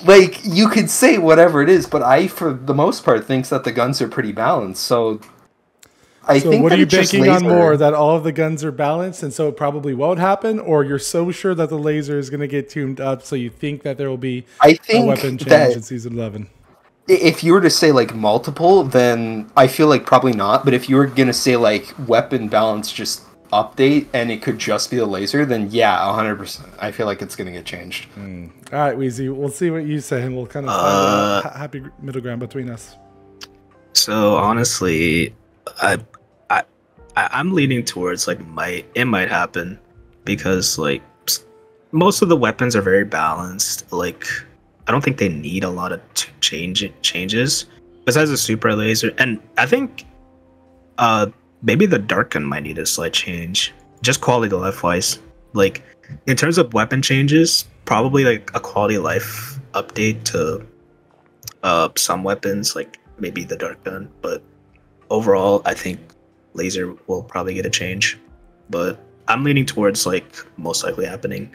like, you could say whatever it is, but I, for the most part, think that the guns are pretty balanced. So, I think what are you banking on more, that all of the guns are balanced, and so it probably won't happen, or you're so sure that the laser is going to get tuned up, so you think that there will be a weapon change in Season 11? If you were to say, like, multiple, then I feel like probably not, but if you were going to say, like, weapon balance just update, and it could just be the laser, then yeah, 100%. I feel like it's going to get changed. All right, Wheezy, we'll see what you say, and we'll kind of find a happy middle ground between us. So, honestly... I'm leaning towards like it might happen, because like most of the weapons are very balanced. Like I don't think they need a lot of changes besides the super laser, and I think maybe the dark gun might need a slight change, just quality of life wise. Like in terms of weapon changes, probably like a quality of life update to some weapons, like maybe the dark gun, but. Overall, I think laser will probably get a change, but I'm leaning towards like most likely happening.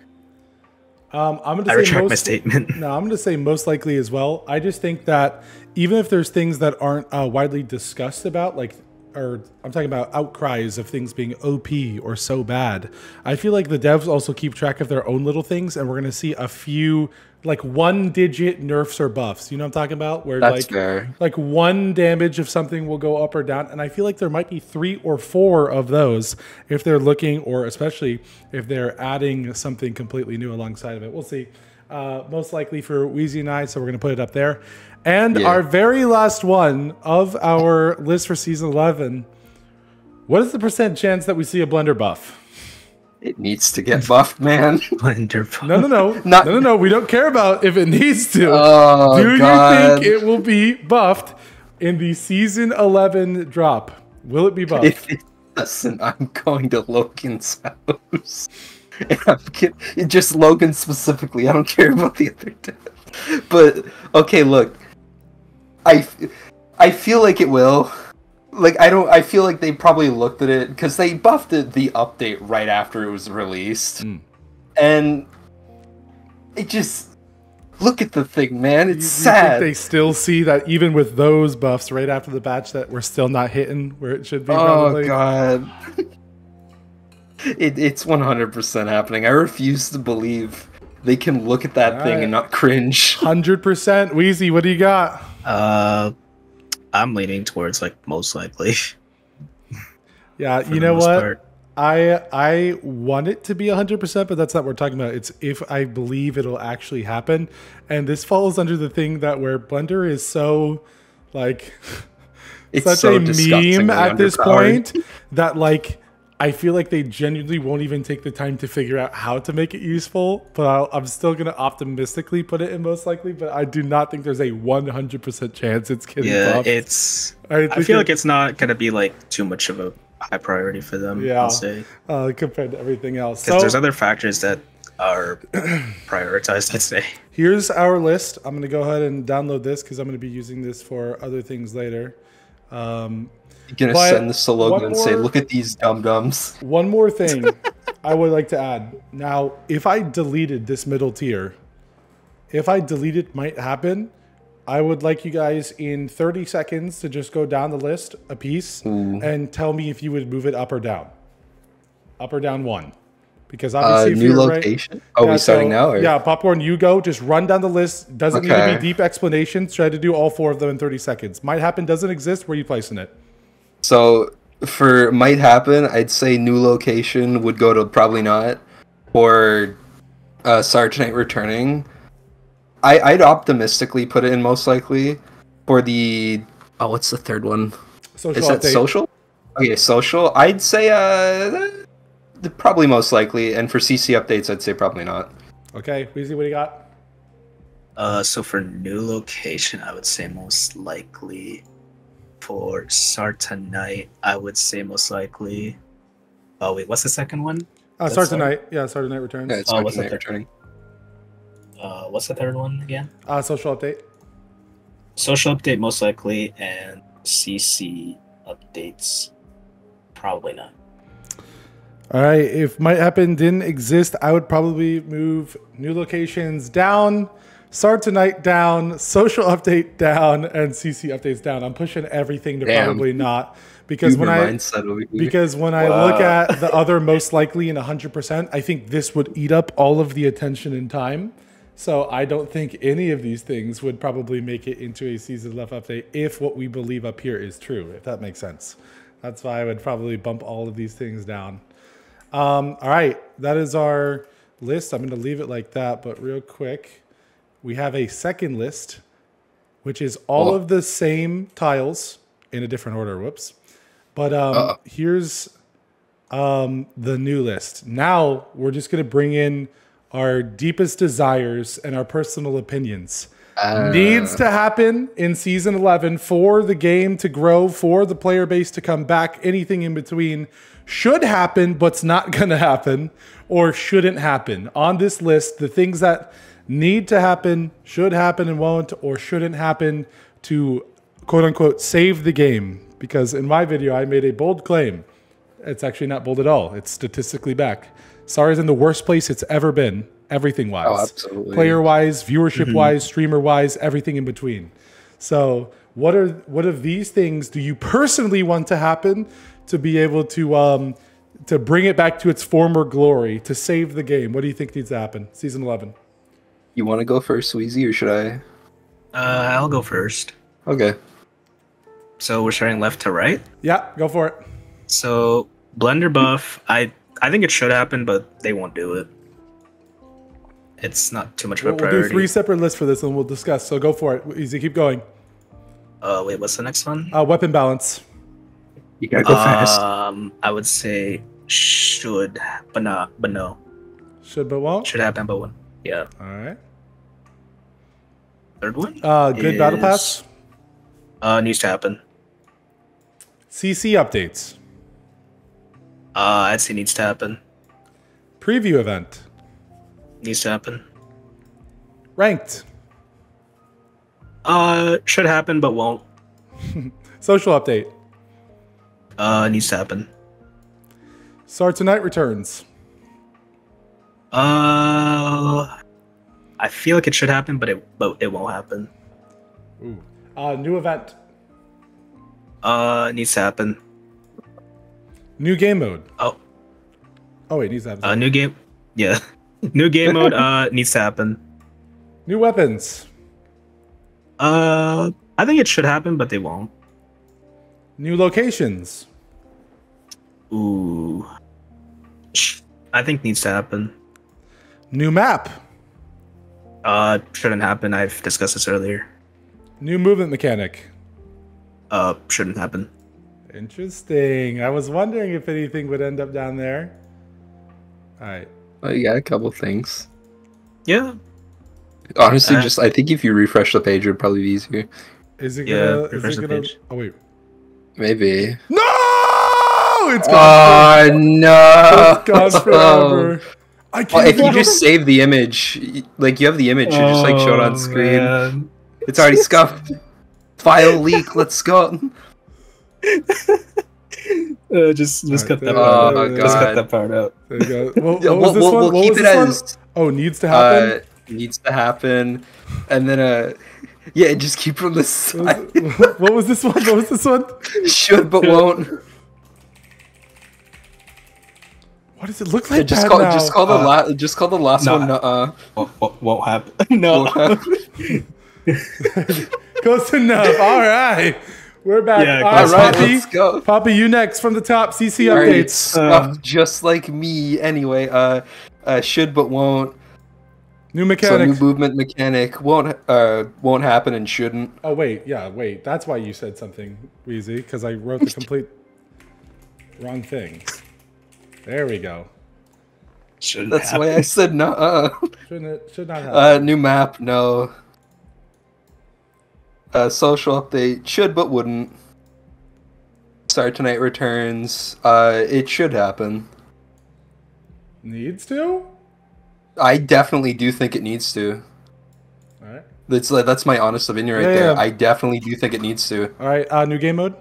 I retract my statement. No, I'm going to say most likely as well. I just think that even if there's things that aren't widely discussed about, like or I'm talking about outcries of things being OP or so bad. I feel like the devs also keep track of their own little things, and we're going to see a few, like, one-digit nerfs or buffs. You know what I'm talking about? Where, that's like, fair. Like, one damage of something will go up or down, and I feel like there might be 3 or 4 of those if they're looking, or especially if they're adding something completely new alongside of it. We'll see. Most likely for Wheezy and I, so we're going to put it up there. And yeah, our very last one of our list for Season 11. What is the % chance that we see a blender buff? It needs to get buffed, man. Blender buff. No. We don't care about if it needs to. Oh, Do you think it will be buffed in the Season 11 drop? Will it be buffed? If it doesn't, I'm going to Logan's house. Just Logan specifically. I don't care about the other dev. But, okay, look. I feel like it will. Like, I feel like they probably looked at it, because they buffed it, the update, right after it was released. Mm. And it just... Look at the thing, man. It's sad. Think they still see that even with those buffs right after the batch that we're still not hitting where it should be, probably? Oh, God. It's 100% happening. I refuse to believe they can look at that thing and not cringe. 100%. Wheezy, what do you got? I'm leaning towards, like, most likely. Yeah, you know what? Part. I want it to be 100%, but that's not what we're talking about. It's if I believe it'll actually happen. And this falls under the thing that where Blender is so, like, it's such so a meme at this point that, like, I feel like they genuinely won't even take the time to figure out how to make it useful, but I'm still going to optimistically put it in most likely, but I do not think there's a 100% chance it's getting buffed. I feel like it's not going to be, like, too much of a high priority for them, I'll say. Compared to everything else. Because there's other factors that are prioritized, I'd say. Here's our list. I'm going to go ahead and download this because I'm going to be using this for other things later. You're gonna send this to Logan and say, "Look at these dum-dums." One more thing I would like to add. Now, if I deleted this middle tier, if I delete it might happen, I would like you guys in 30 seconds to just go down the list a piece and tell me if you would move it up or down. Up or down one. Because obviously new location. Are we starting now? Or? Yeah, Popcorn, you go. Just run down the list. Doesn't need to be deep explanations. Try to do all 4 of them in 30 seconds. Might happen, doesn't exist. Where are you placing it? So for might happen, I'd say new location would go to probably not, or Sarge Knight returning. I'd optimistically put it in most likely for the what's the third one? Social is that update. Social? Okay, social. I'd say probably most likely, and for CC updates, I'd say probably not. Okay, Wheezy, what do you got? So for new location, I would say most likely. For Zardo Knight, I would say most likely. Oh wait, what's the second one? Zardo Knight. Yeah, Zardo Knight returns. Yeah, what's the third? What's the third one again? Social update. Social update most likely, and CC updates probably not. All right, if might happen didn't exist, I would probably move new locations down. Zardo Knight down, social update down, and CC updates down. I'm pushing everything to probably not, because when I look at the other most likely and 100%, I think this would eat up all of the attention and time. So I don't think any of these things would probably make it into a season left update if what we believe up here is true, if that makes sense. That's why I would probably bump all of these things down. All right, that is our list. I'm going to leave it like that, but real quick. We have a second list, which is all of the same tiles in a different order. Whoops. But here's the new list. Now we're just going to bring in our deepest desires and our personal opinions. Needs to happen in Season 11 for the game to grow, for the player base to come back. Anything in between should happen, but's not going to happen or shouldn't happen. On this list, the things that need to happen, should happen and won't, or shouldn't happen to quote-unquote save the game. Because in my video, I made a bold claim. It's actually not bold at all. It's statistically back. SAR is in the worst place it's ever been, everything-wise. Oh, absolutely. Player-wise, viewership-wise, streamer-wise, everything in between. So what of these things do you personally want to happen to be able to bring it back to its former glory, to save the game? What do you think needs to happen? Season 11. You want to go first, Wheezy, or should I? I'll go first. Okay. So we're starting left to right? Yeah, go for it. So Blender Buff, I think it should happen, but they won't do it. It's not too much of a priority. We'll do three separate lists for this and we'll discuss. So go for it. Easy, keep going. Wait, what's the next one? Weapon balance. You gotta go fast. I would say should, but not, but no. Should, but won't? Should happen, but won't. Yeah. All right. Third one? Good battle pass? Needs to happen. CC updates. I'd say needs to happen. Preview event. Needs to happen. Ranked. Should happen, but won't. Social update. Needs to happen. Zardo Knight returns. I feel like it should happen, but it won't happen. Ooh. New event. Needs to happen. New game mode. Oh wait, needs to happen. New game. Yeah. New game mode needs to happen. New weapons. I think it should happen, but they won't. New locations. Ooh. I think needs to happen. New map. Shouldn't happen. I've discussed this earlier. New movement mechanic. Shouldn't happen. Interesting. I was wondering if anything would end up down there. All right. Oh, yeah, a couple things. Yeah. Honestly, just I think if you refresh the page, it would probably be easier. Is it gonna? Yeah, refresh the page. Oh wait. Maybe. No! It's gone. Oh no! It's gone forever. I can't. If you just save the image, like you have the image, you just like show it on screen. Man. It's already scuffed. File leak. Let's go. Just cut that part out. Just cut that part out. There you go. We'll keep it as. Oh, needs to happen. Needs to happen, and then yeah, just keep from the side. What was this one? What was this one? Should but won't. What does it look like? Just call the last one. Won't happen. No. Close enough. All right. We're back. Yeah, all right, Poppy. Let's go. Poppy, you next from the top. CC updates. Just like me. Anyway, should but won't. New mechanic. So new movement mechanic won't happen and shouldn't. Oh wait, yeah, wait. That's why you said something, Wheezy, because I wrote the complete wrong thing. There we go. Shouldn't. That's happen. Why I said no. Should not happen. New map, no. Social update should but wouldn't. Zardo Knight returns. It should happen. Needs to? I definitely do think it needs to. All right. That's my honest opinion right there. Yeah. I definitely do think it needs to. All right. New game mode.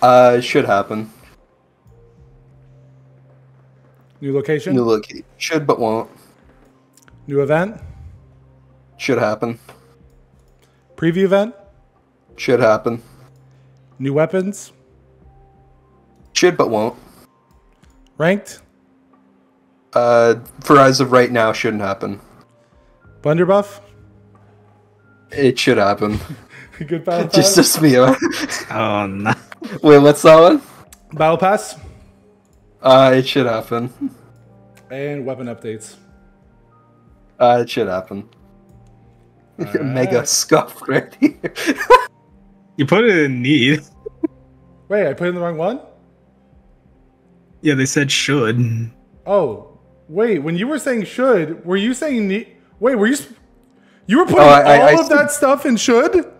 It should happen. New location. New location. Should but won't. New event. Should happen. Preview event? Should happen. New weapons? Should but won't. Ranked? For as of right now, shouldn't happen. Blender buff? It should happen. Good battle pass? Just me. Oh no. Wait, what's that one? Battle pass? It should happen. And weapon updates? It should happen. Right. Mega scuff right here. You put it in need. Wait, I put in the wrong one? Yeah, they said should. Oh, wait, when you were saying should, were you saying need? Wait, were you were putting all of that stuff in should?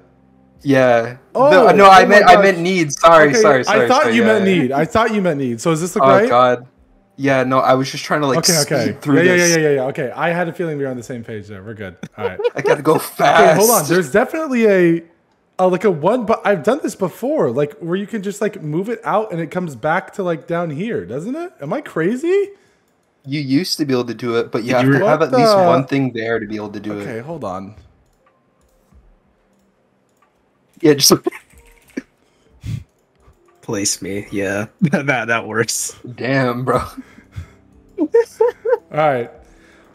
Yeah. Oh, no, I meant need. Sorry, okay, sorry. I thought you meant need. I thought you meant need. So is this the right? Oh, God. Yeah, no, I was just trying to like speed through this. Yeah. Okay, I had a feeling we were on the same page there. We're good. All right. I gotta go fast. Okay, hold on. There's definitely a one, but I've done this before, like where you can just like move it out and it comes back to like down here, doesn't it? Am I crazy? You used to be able to do it, but you have to have at least one thing there to be able to do it. Okay, hold on. Yeah, just place me. Yeah, that works. Damn, bro. All right,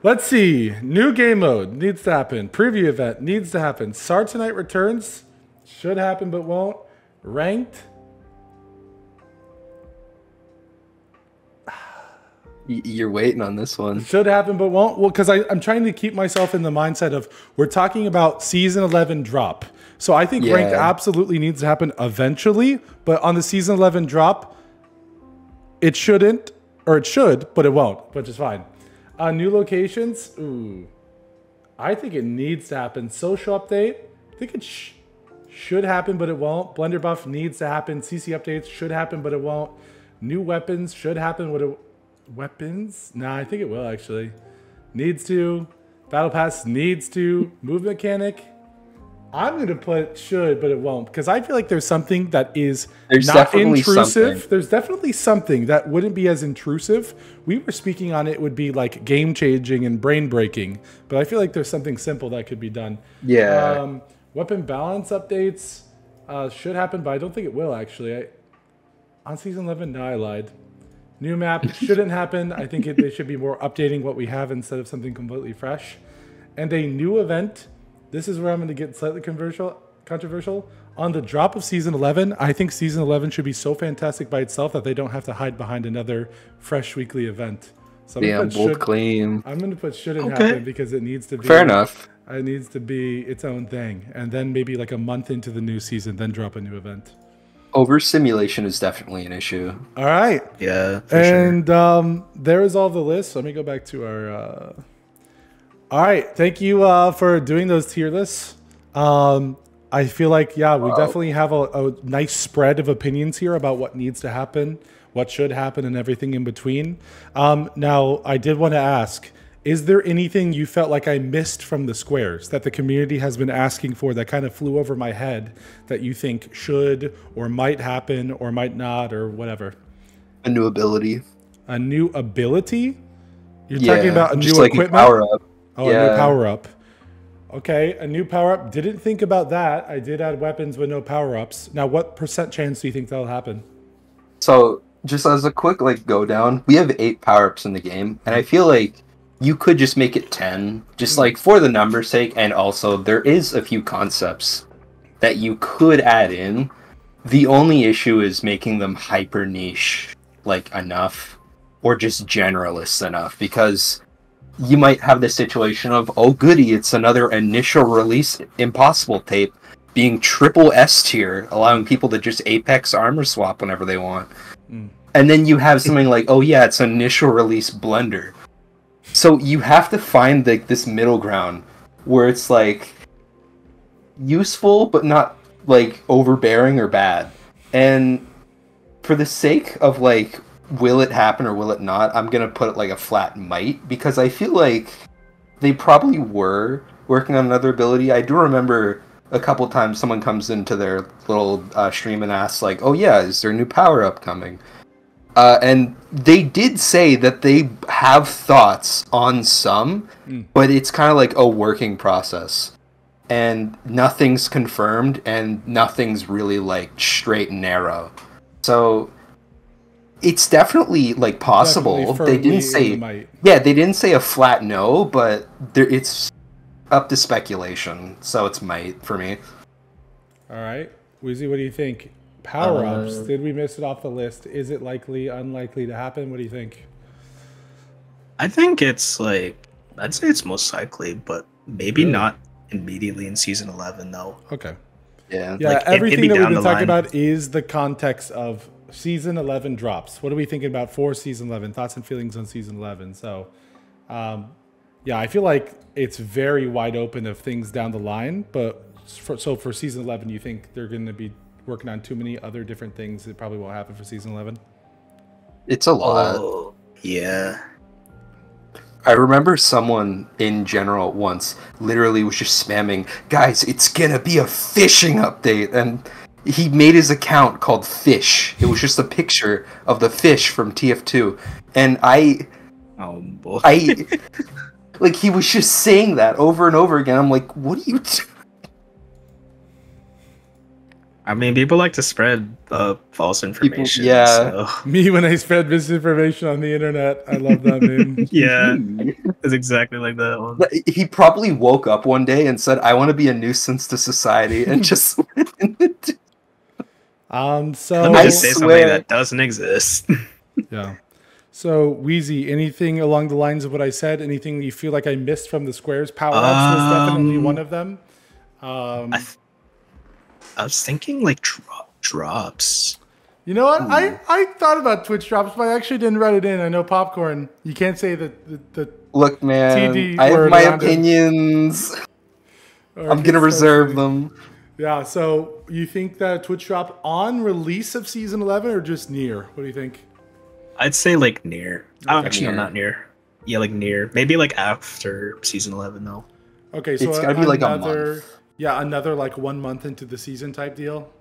let's see. New game mode needs to happen. Preview event needs to happen. SAR Tonight returns. Should happen, but won't. Ranked. You're waiting on this one. Should happen, but won't. Well, because I'm trying to keep myself in the mindset of we're talking about season 11 drop. So I think ranked absolutely needs to happen eventually. But on the season 11 drop, it shouldn't, or it should, but it won't, which is fine. New locations. Ooh, I think it needs to happen. Social update. I think it should happen, but it won't. Blender buff needs to happen. CC updates should happen, but it won't. New weapons should happen, but it won't. Weapons? Nah, I think it will actually. Needs to. Battle pass needs to. Move mechanic. I'm gonna put should, but it won't, because I feel like there's something that is not intrusive. There's definitely something that wouldn't be as intrusive. We were speaking on it would be like game changing and brain breaking, but I feel like there's something simple that could be done. Yeah. Weapon balance updates should happen, but I don't think it will actually. On season 11, nah, I lied. New map shouldn't happen. I think they should be more updating what we have instead of something completely fresh. And a new event. This is where I'm going to get slightly controversial. On the drop of season 11, I think season 11 should be so fantastic by itself that they don't have to hide behind another fresh weekly event. So I'm bold claim. I'm going to put shouldn't happen because it needs to be. Fair enough. It needs to be its own thing. And then maybe like a month into the new season, then drop a new event. Overstimulation is definitely an issue. All right. Yeah. And sure. There is all the lists. Let me go back to our. All right. Thank you for doing those tier lists. I feel like, yeah, we definitely have a nice spread of opinions here about what needs to happen, what should happen, and everything in between. Now, I did want to ask, is there anything you felt like I missed from the squares that the community has been asking for that kind of flew over my head that you think should or might happen or might not or whatever? A new ability. A new ability? You're talking about a new equipment? Power up. Oh, yeah. A new power up. Okay, a new power up. Didn't think about that. I did add weapons with no power ups. Now, what % chance do you think that'll happen? So, just as a quick go down, we have 8 power ups in the game, and I feel like you could just make it 10, just like for the number's sake, and also there is a few concepts that you could add in. The only issue is making them hyper niche, enough, or just generalist enough, because you might have the situation of, oh goody, it's another initial release impossible tape being triple S tier, allowing people to just Apex armor swap whenever they want. And then you have something like, oh yeah, it's an initial release blender. So you have to find this middle ground where it's useful but not overbearing or bad. And for the sake of will it happen or will it not, I'm gonna put it a flat might, because I feel like they probably were working on another ability. I do remember a couple times someone comes into their little stream and asks oh yeah, is there a new power up coming? And they did say that they have thoughts on some, but it's kind of a working process. And nothing's confirmed, and nothing's really, straight and narrow. So it's definitely, possible. They didn't say... Yeah, they didn't say a flat no, but it's up to speculation. So it's might for me. All right. Wheezy, what do you think? Power-ups, did we miss it off the list? Is it likely, unlikely to happen? What do you think? I think it's I'd say it's most likely, but maybe not immediately in season 11 though. Okay. Yeah. Yeah, everything that we've been talking about is the context of season 11 drops. What are we thinking about for season 11? Thoughts and feelings on season 11. So yeah, I feel like it's very wide open of things down the line, but so for season 11 you think they're gonna be working on too many other different things that probably won't happen for season 11. It's a lot. Oh, yeah. I remember someone in general once literally was just spamming, guys, it's gonna be a fishing update. And he made his account called Fish. It was just a picture of the fish from TF2. And oh boy. He was just saying that over and over again. I'm like, what are you doing? I mean, people like to spread false information. People, yeah. So. Me when I spread misinformation on the internet. I love that meme. Yeah. It's exactly like that one. He probably woke up one day and said, I want to be a nuisance to society, and just went in the d so I say something that doesn't exist. Yeah. So, Wheezy, anything along the lines of what I said? Anything you feel like I missed from the squares? Power-ups was definitely one of them. I was thinking like drops. You know what? I thought about Twitch drops, but I actually didn't write it in. I know Popcorn. You can't say the look, man. TD I have my opinions. I'm gonna reserve them. Yeah. So you think that Twitch drop on release of season 11 or just near? What do you think? I'd say like near. Okay. Actually, I'm not near. Yeah, like near. Maybe like after season 11 though. Okay, so it's gotta be like a month. Yeah, another like 1 month into the season type deal.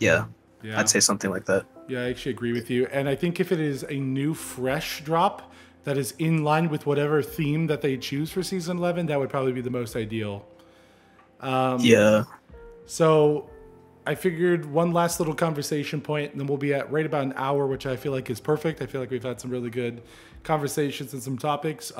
Yeah, yeah, I'd say something like that. Yeah, I actually agree with you. And I think if it is a new fresh drop that is in line with whatever theme that they choose for season 11, that would probably be the most ideal. Yeah. So I figured one last little conversation point, and then we'll be at right about an hour, which I feel like is perfect. I feel like we've had some really good conversations and some topics.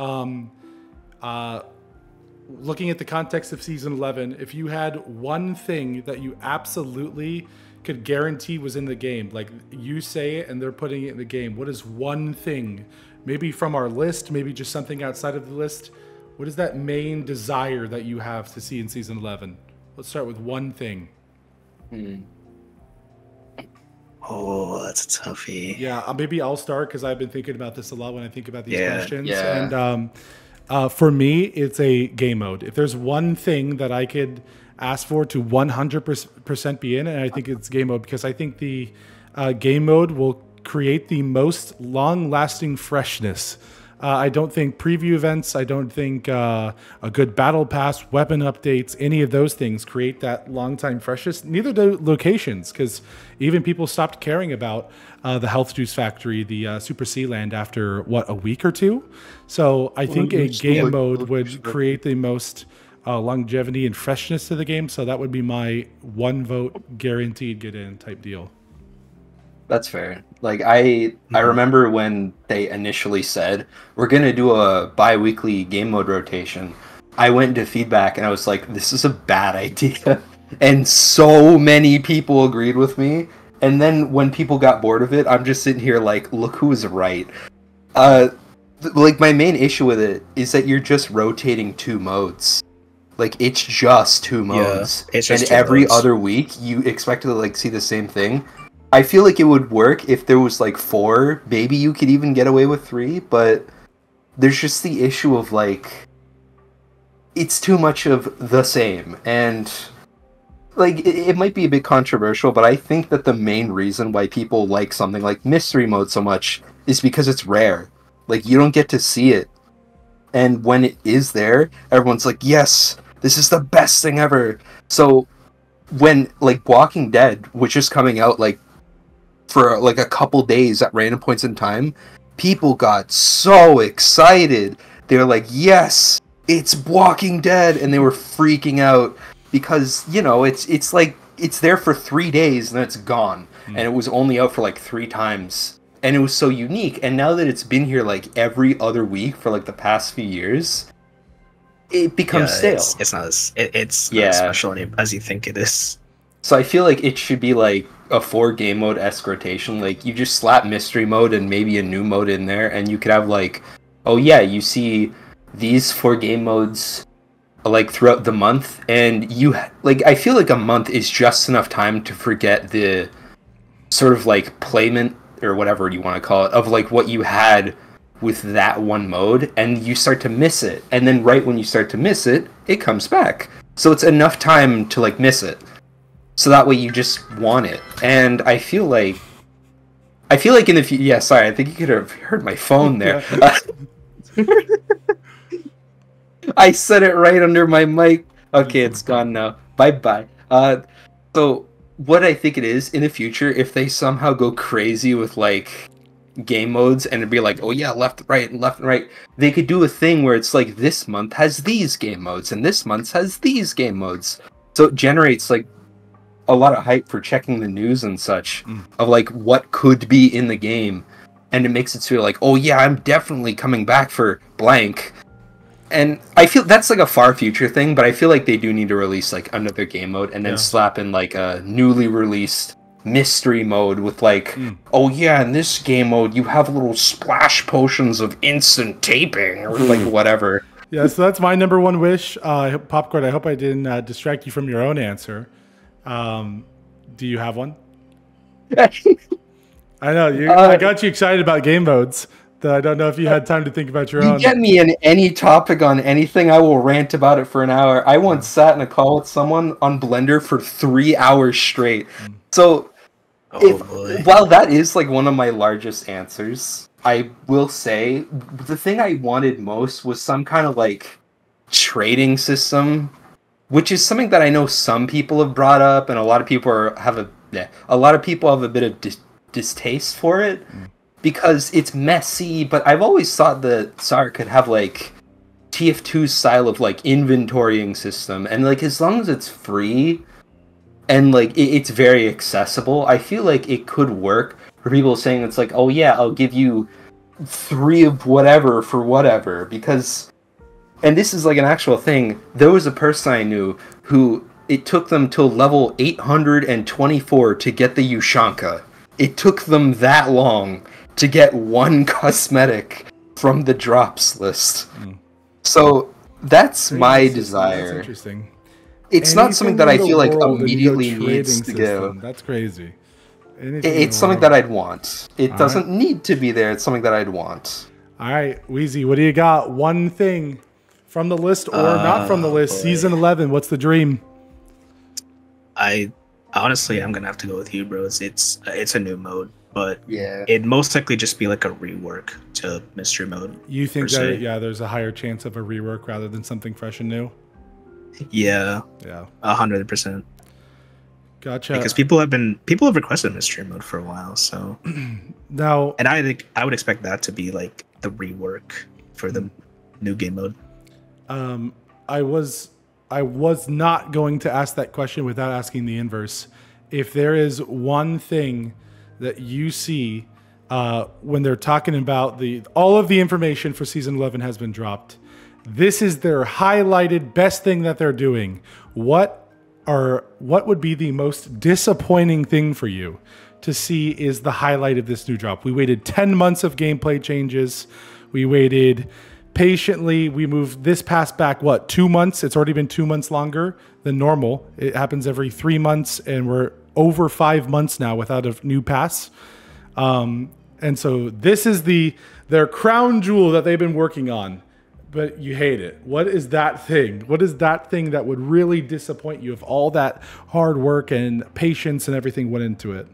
Looking at the context of season 11, if you had one thing that you absolutely could guarantee was in the game, like you say it and they're putting it in the game, what is one thing, maybe from our list, maybe just something outside of the list, what is that main desire that you have to see in season 11? Let's start with one thing. Oh, that's a toughie. Yeah, maybe I'll start because I've been thinking about this a lot when I think about these questions. Yeah. And for me, it's a game mode. If there's one thing that I could ask for to 100% be in, and I think it's game mode, because I think the game mode will create the most long-lasting freshness. I don't think preview events, I don't think a good battle pass, weapon updates, any of those things create that long-time freshness. Neither do locations, because even people stopped caring about the Health Juice Factory, the Super Sea Land, after, what, a week or two? So I think a game mode would create the most longevity and freshness to the game, so that would be my one vote guaranteed get in type deal. That's fair. Like I remember when they initially said we're gonna do a bi-weekly game mode rotation. I went to feedback and I was like, this is a bad idea, and so many people agreed with me. And then when people got bored of it, I'm just sitting here like, look who is right. Like my main issue with it is that you're just rotating two modes. Like it's just two modes, yeah, it's just and every modes. Other week you expect to like see the same thing. I feel like it would work if there was like 4, maybe you could even get away with 3, but there's just the issue of like, it's too much of the same, and like, it might be a bit controversial, but I think that the main reason why people like something like Mystery Mode so much is because it's rare. Like, you don't get to see it, and when it is there, everyone's like, yes, this is the best thing ever. So when like Walking Dead, which is coming out like for like a couple days at random points in time, people got so excited. They were like, yes, it's Walking Dead, and they were freaking out because, you know, it's like it's there for 3 days and then it's gone. And it was only out for like 3 times, and it was so unique. And now that it's been here like every other week for like the past few years, it becomes stale. It's not as not special as you think it is. So I feel like it should be like a 4 game mode-esque rotation. Like, you just slap Mystery Mode and maybe a new mode in there, and you could have like, oh yeah, you see these 4 game modes like throughout the month, and you like, I feel like a month is just enough time to forget the sort of like playment or whatever you want to call it of like what you had with that one mode, and you start to miss it. And then right when you start to miss it, it comes back. So it's enough time to like miss it. So that way you just want it. And I feel like in the future, yeah, sorry, I think you could have heard my phone there. I said it right under my mic. Okay, it's gone now. Bye-bye. So what I think it is, in the future, if they somehow go crazy with like game modes and it'd be like, oh yeah, left and right, they could do a thing where it's like, this month has these game modes and this month has these game modes. So it generates like a lot of hype for checking the news and such of like what could be in the game, and it makes it feel like, oh yeah, I'm definitely coming back for blank. And I feel that's like a far future thing, but I feel like they do need to release like another game mode and then slap in like a newly released mystery mode with like, oh yeah, in this game mode you have little splash potions of instant taping or like whatever. Yeah, so that's my number one wish. Popcorn, I hope I didn't distract you from your own answer. Do you have one? I know you. I got you excited about game modes. I don't know if you had time to think about your own. Get me in any topic on anything, I will rant about it for an hour. I once sat in a call with someone on Blender for 3 hours straight. So while that is like one of my largest answers, I will say the thing I wanted most was some kind of like trading system, which is something that I know some people have brought up, and a lot of people are, have a bit of distaste for it. Because it's messy, but I've always thought that SAR could have like TF2's style of like inventorying system, and like as long as it's free and like it's very accessible, I feel like it could work for people saying it's like, oh yeah, I'll give you 3 of whatever for whatever. Because, and this is like an actual thing, there was a person I knew who it took them till level 824 to get the Ushanka. It took them that long to get 1 cosmetic from the drops list. So that's my desire. That's interesting. It's anything not something that I feel like immediately needs to go. That's crazy. It's something that I'd want. It all doesn't need to be there. It's something that I'd want. All right, Wheezy, what do you got? One thing from the list or not from the list. Season 11, what's the dream? Honestly, I'm gonna have to go with you, bros. It's a new mode, but yeah, it'd most likely just be like a rework to mystery mode. You think that there's a higher chance of a rework rather than something fresh and new? Yeah, yeah, 100%. Gotcha. Because people have requested mystery mode for a while, so now, and I would expect that to be like the rework for the new game mode. I was not going to ask that question without asking the inverse. If there is one thing that you see when they're talking about all of the information for season 11 has been dropped, this is their highlighted best thing that they're doing. What would be the most disappointing thing for you to see is the highlight of this new drop? We waited 10 months of gameplay changes. We waited patiently. We moved this pass back, what, 2 months? It's already been 2 months longer than normal. It happens every 3 months, and we're over 5 months now without a new pass. And so this is their crown jewel that they've been working on, but you hate it. What is that thing? What is that thing that would really disappoint you if all that hard work and patience and everything went into it?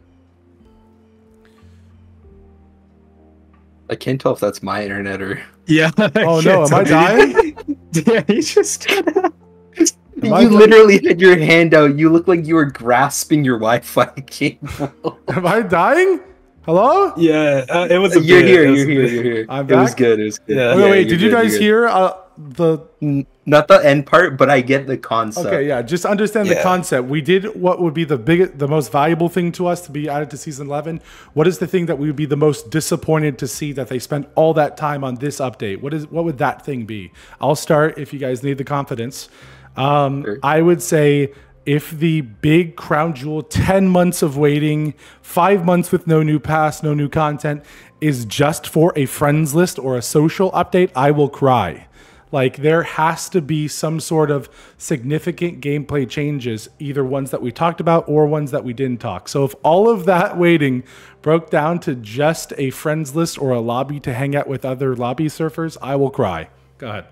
I can't tell if that's my internet or... Yeah. Oh no, am I dying? Yeah, you just... You literally had your hand out. You look like you were grasping your Wi-Fi cable. Am I dying? Hello? Yeah, it was a You're here. I'm back? It was good, Yeah. Wait, did you guys hear Not the end part, but I get the concept. Okay, yeah, just understand the concept. We did what would be the most valuable thing to us to be added to season 11. What is the thing that we would be the most disappointed to see that they spent all that time on this update? What would that thing be? I'll start if you guys need the confidence. Sure. I would say if the big crown jewel, 10 months of waiting, 5 months with no new pass, no new content, is just for a friends list or a social update, I will cry. Like, there has to be some sort of significant gameplay changes, either ones that we talked about or ones that we didn't talk. So if all of that waiting broke down to just a friends list or a lobby to hang out with other lobby surfers, I will cry. Go ahead.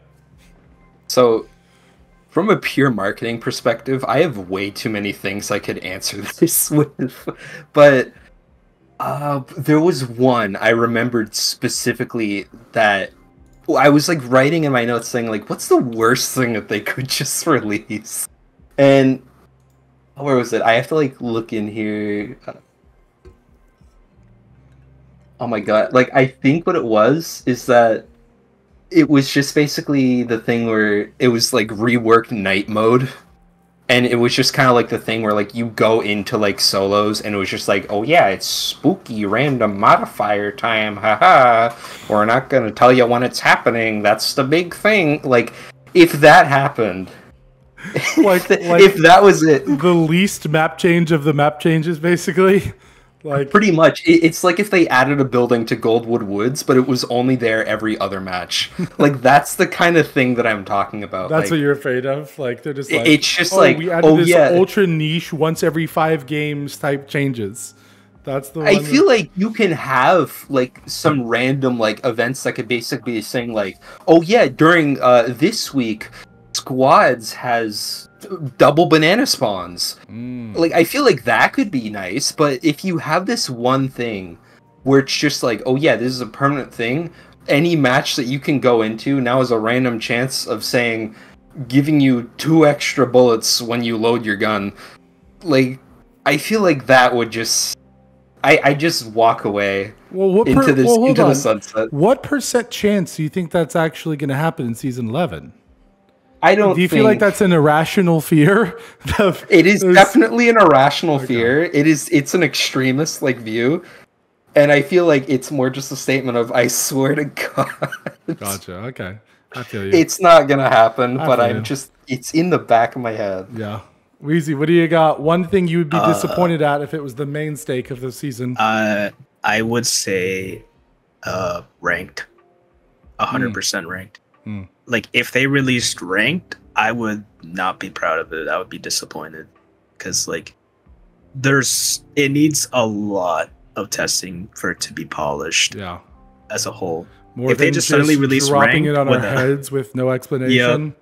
So from a pure marketing perspective, I have way too many things I could answer this with, but there was one I remembered specifically that I was like writing in my notes saying like, what's the worst thing that they could just release? And where was it? I have to like look in here. Oh my god. Like, I think what it was is that it was just basically the thing where it was like reworked night mode. And it was just kind of like the thing where like you go into like solos and it was just like, oh yeah, it's spooky random modifier time, haha. We're not gonna tell you when it's happening. That's the big thing. Like if that happened, like if that was it, the least map change of the map changes, basically. Like pretty much, it's like if they added a building to Goldwood Woods, but it was only there every other match. Like that's the kind of thing that I'm talking about. That's like, what you're afraid of. Like they're just like, it's just we added this ultra niche once every 5 games type changes. That's the one. I feel like you can have like some random like events that could basically be saying like, oh yeah, during this week, squads has double banana spawns. Like I feel like that could be nice, but if you have this one thing where it's just like, oh yeah, this is a permanent thing, any match that you can go into now is a random chance of saying giving you 2 extra bullets when you load your gun. Like I feel like that would just I just walk away into the sunset. What % chance do you think that's actually going to happen in season 11? I don't. Do you feel like that's an irrational fear? It is definitely an irrational fear. It is. It's an extremist like view, and I feel like it's more just a statement of I swear to God. Gotcha. Okay, I feel you. It's not gonna happen, but I'm just. It's in the back of my head. Yeah, Wheezy, what do you got? One thing you would be disappointed at if it was the main stake of the season. I would say, ranked, 100% ranked. Like if they released ranked, I would not be proud of it. I would be disappointed because like it needs a lot of testing for it to be polished. Yeah, as a whole. More if they just suddenly released ranked it on our heads with no explanation.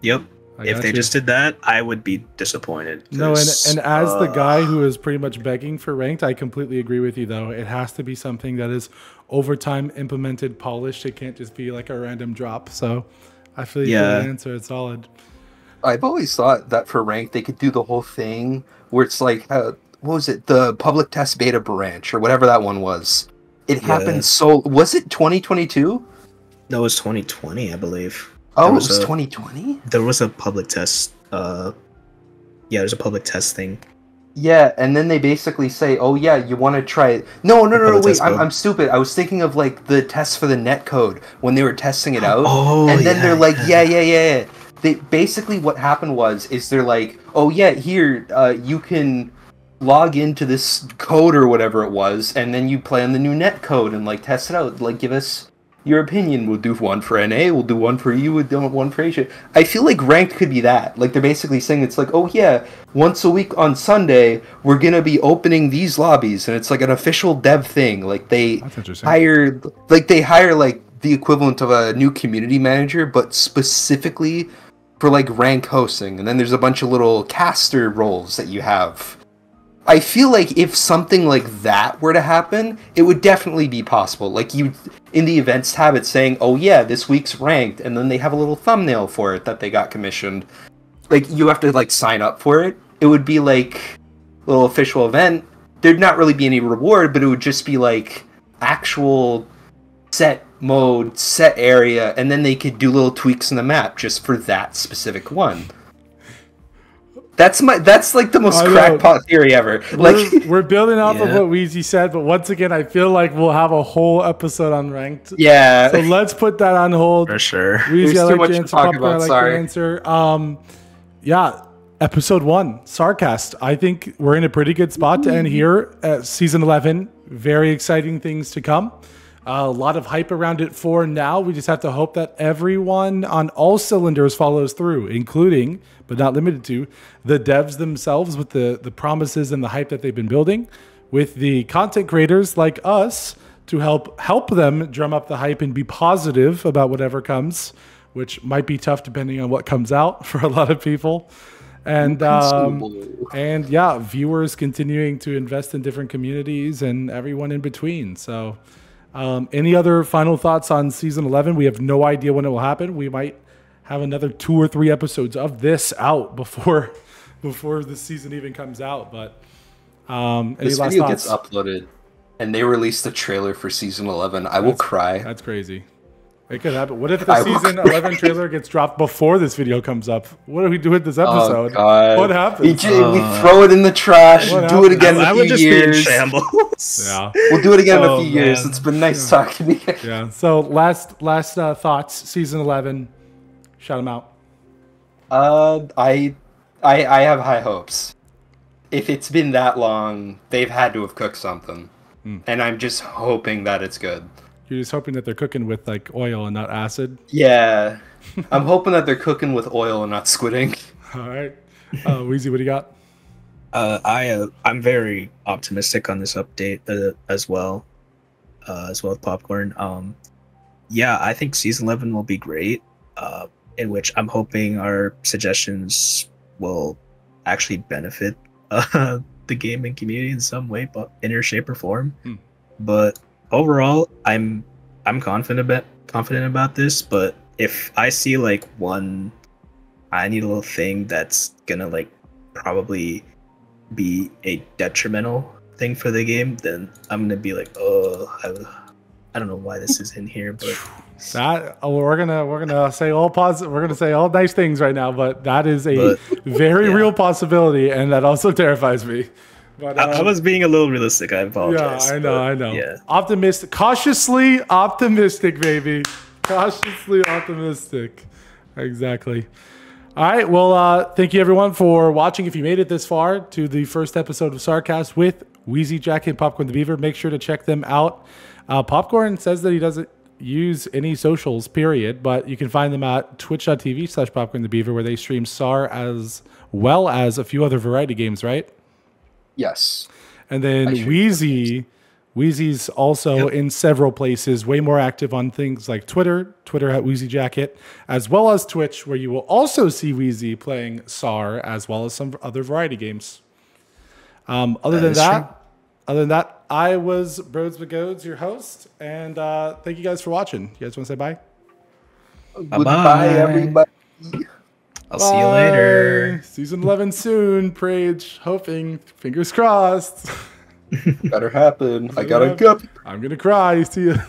Yep. If they just did that, I would be disappointed. No, and as the guy who is pretty much begging for ranked, I completely agree with you though. It has to be something that is over time implemented, polished. It can't just be like a random drop. So I feel you get an answer. It's solid. I've always thought that for ranked, they could do the whole thing where it's like, what was it? The public test beta branch or whatever that one was. It happened so... Was it 2022? That was 2020, I believe. Oh, it was 2020? There was a public test. Yeah, there's a public test thing. Yeah, and then they basically say, oh yeah, you want to try it. No, wait, I'm stupid. I was thinking of like the test for the netcode when they were testing it out. Oh, and then they're like, yeah. They basically what happened was is they're like, oh yeah, here you can log into this code or whatever it was, and then you play on the new netcode and like test it out. Like give us your opinion. We'll do one for NA, we'll do one for you, we'll do one for Asia. I feel like ranked could be that. Like, they're basically saying it's like, oh yeah, once a week on Sunday, we're gonna be opening these lobbies, and it's like an official dev thing. Like, they hire, like, the equivalent of a new community manager, but specifically for, like, rank hosting. And then there's a bunch of little caster roles that you have. I feel like if something like that were to happen, it would definitely be possible. Like, you, in the events tab, it's saying, oh yeah, this week's ranked, and then they have a little thumbnail for it that they got commissioned. Like, you have to, like, sign up for it. It would be, like, a little official event. There'd not really be any reward, but it would just be, like, actual set mode, set area, and then they could do little tweaks in the map just for that specific one. That's like the most crackpot theory ever. Like we're building off of what Wheezy said, but once again, I feel like we'll have a whole episode on ranked. Yeah. So let's put that on hold. For sure. Wheezy, I like your answer. Popcorn, I like your answer. Yeah. Episode 1, SARcast. I think we're in a pretty good spot to end here at season 11. Very exciting things to come. A lot of hype around it for now. We just have to hope that everyone on all cylinders follows through, including, but not limited to, the devs themselves with the promises and the hype that they've been building, with the content creators like us to help them drum up the hype and be positive about whatever comes, which might be tough depending on what comes out for a lot of people. And yeah, viewers continuing to invest in different communities and everyone in between. So... any other final thoughts on season 11? We have no idea when it will happen. We might have another 2 or 3 episodes of this out before the season even comes out. But this video gets uploaded, and they release the trailer for season 11. I will cry. That's crazy. It could happen. What if the season 11 trailer gets dropped before this video comes up? What do we do with this episode? Oh, God. What happens? We throw it in the trash. Do it again in a few years. Yeah, we'll do it again in a few years. It's been nice talking to you. Yeah. So last thoughts. Season 11. Shout them out. I have high hopes. If it's been that long, they've had to have cooked something, and I'm just hoping that it's good. You're just hoping that they're cooking with like oil and not acid. Yeah, I'm hoping that they're cooking with oil and not squid ink. All right, Wheezy, what do you got? I'm very optimistic on this update as well with Popcorn. Yeah, I think season 11 will be great. In which I'm hoping our suggestions will actually benefit the gaming community in some way, but in any shape or form. But overall, I'm confident about this, but if I see like one tiny little thing that's gonna like probably be a detrimental thing for the game, then I'm gonna be like, oh, I don't know why this is in here, but we're gonna say all positive. We're gonna say all nice things right now, but that is a very real possibility, and that also terrifies me. But, I was being a little realistic. I apologize. Yeah, I know. Yeah. Optimistic, cautiously optimistic, baby. Cautiously optimistic. Exactly. All right. Well, thank you everyone for watching. If you made it this far to the first episode of SARcast with Wheezy Jacket and Popcorn the Beaver, make sure to check them out. Popcorn says that he doesn't use any socials, period, but you can find them at twitch.tv/popcornthebeaver, where they stream SAR as well as a few other variety games, right? Yes. And then Wheezy's also in several places, way more active on things like Twitter @WheezyJacket, as well as Twitch, where you will also see Wheezy playing SAR as well as some other variety games. Other than that, I was BrodesMcGodes, your host, and thank you guys for watching. You guys want to say bye? Goodbye, everybody. I'll see you later. Season 11 soon. Prage, hoping, fingers crossed. Better happen. I gotta go. I'm gonna cry. See you.